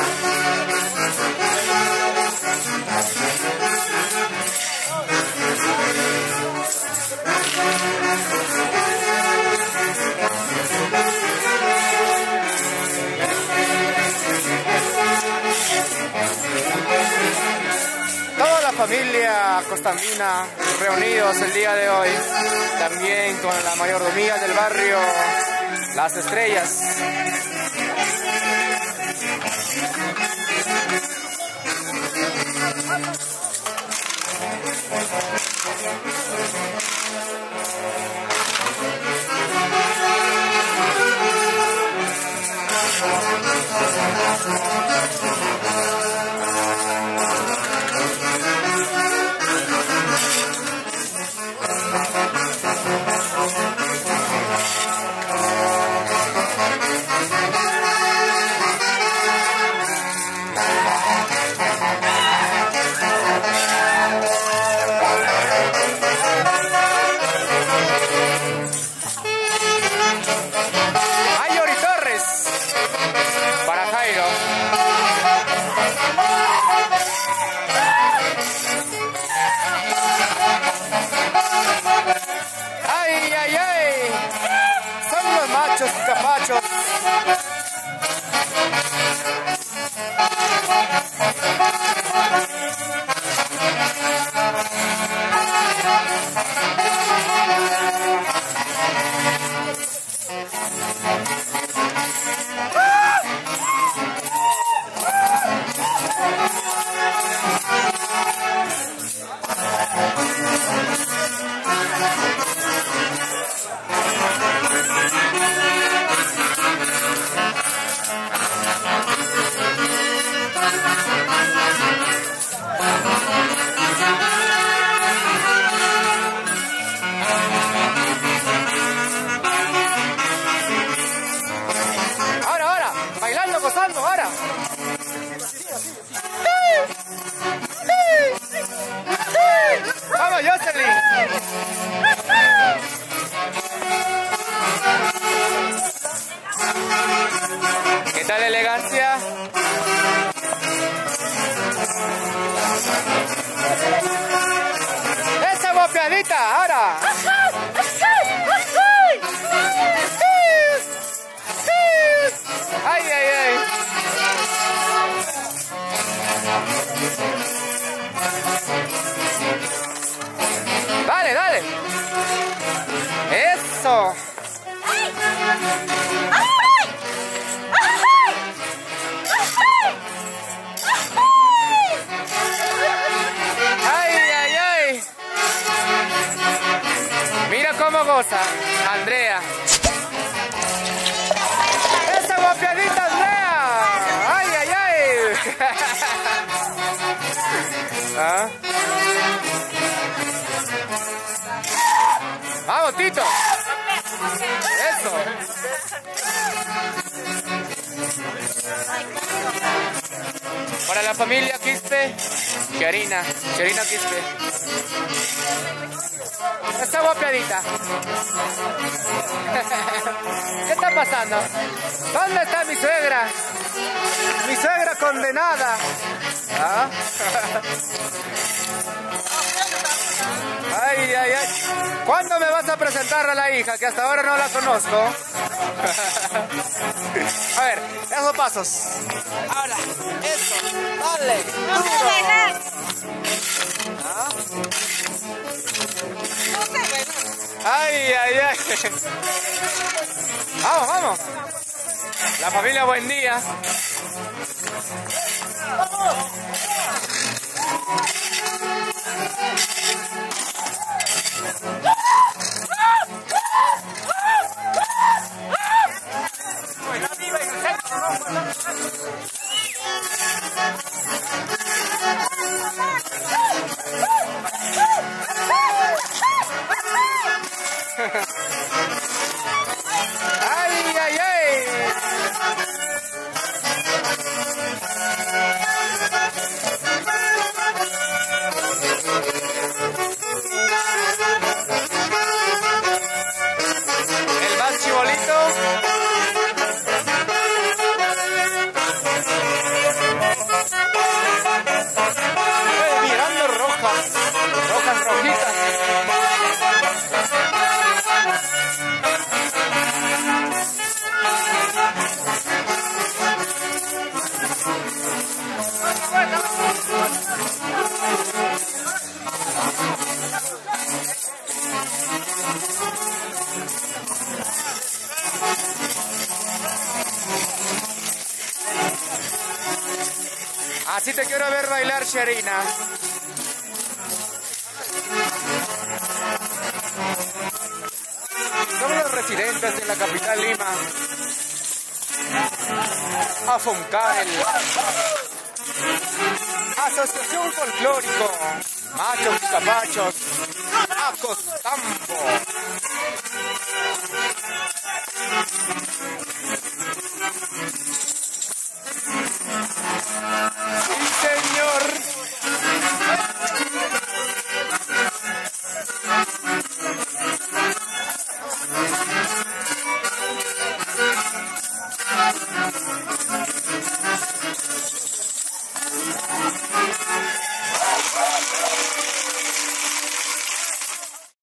Toda la familia costambina reunidos el día de hoy, también con la mayordomía del barrio Las Estrellas. Gracias. Dale, dale. Eso. ¡Ay! ¡Ay! ¡Ay! ¡Ay! ¡Ay! ¡Ay, ay, ay! Mira cómo goza Andrea. ¡Esa guapiadita Andrea! ¡Ay, ay, ay! ¿Ah? ¡Vamos, Tito! ¡Eso! Para la familia Quispe, Sherina, Sherina Quispe. Está guapiadita. ¿Qué está pasando? ¿Dónde está mi suegra? Mi suegra condenada. ¿Ah? Ay, ay, ay. ¿Cuándo me vas a presentar a la hija? Que hasta ahora no la conozco. A ver, esos pasos. Ahora, eso. Dale. No te venas. ¿Ah? No te venas. Ay, ay, ay. Vamos, vamos. La familia Buen Día. Vamos. ¡Ay, ay, ay! El más chibolito. Así te quiero ver bailar, Sherina. Son los residentes de la capital Lima. A Puncarel. Asociación Folclórico. Machos y Capachos. Acostambo.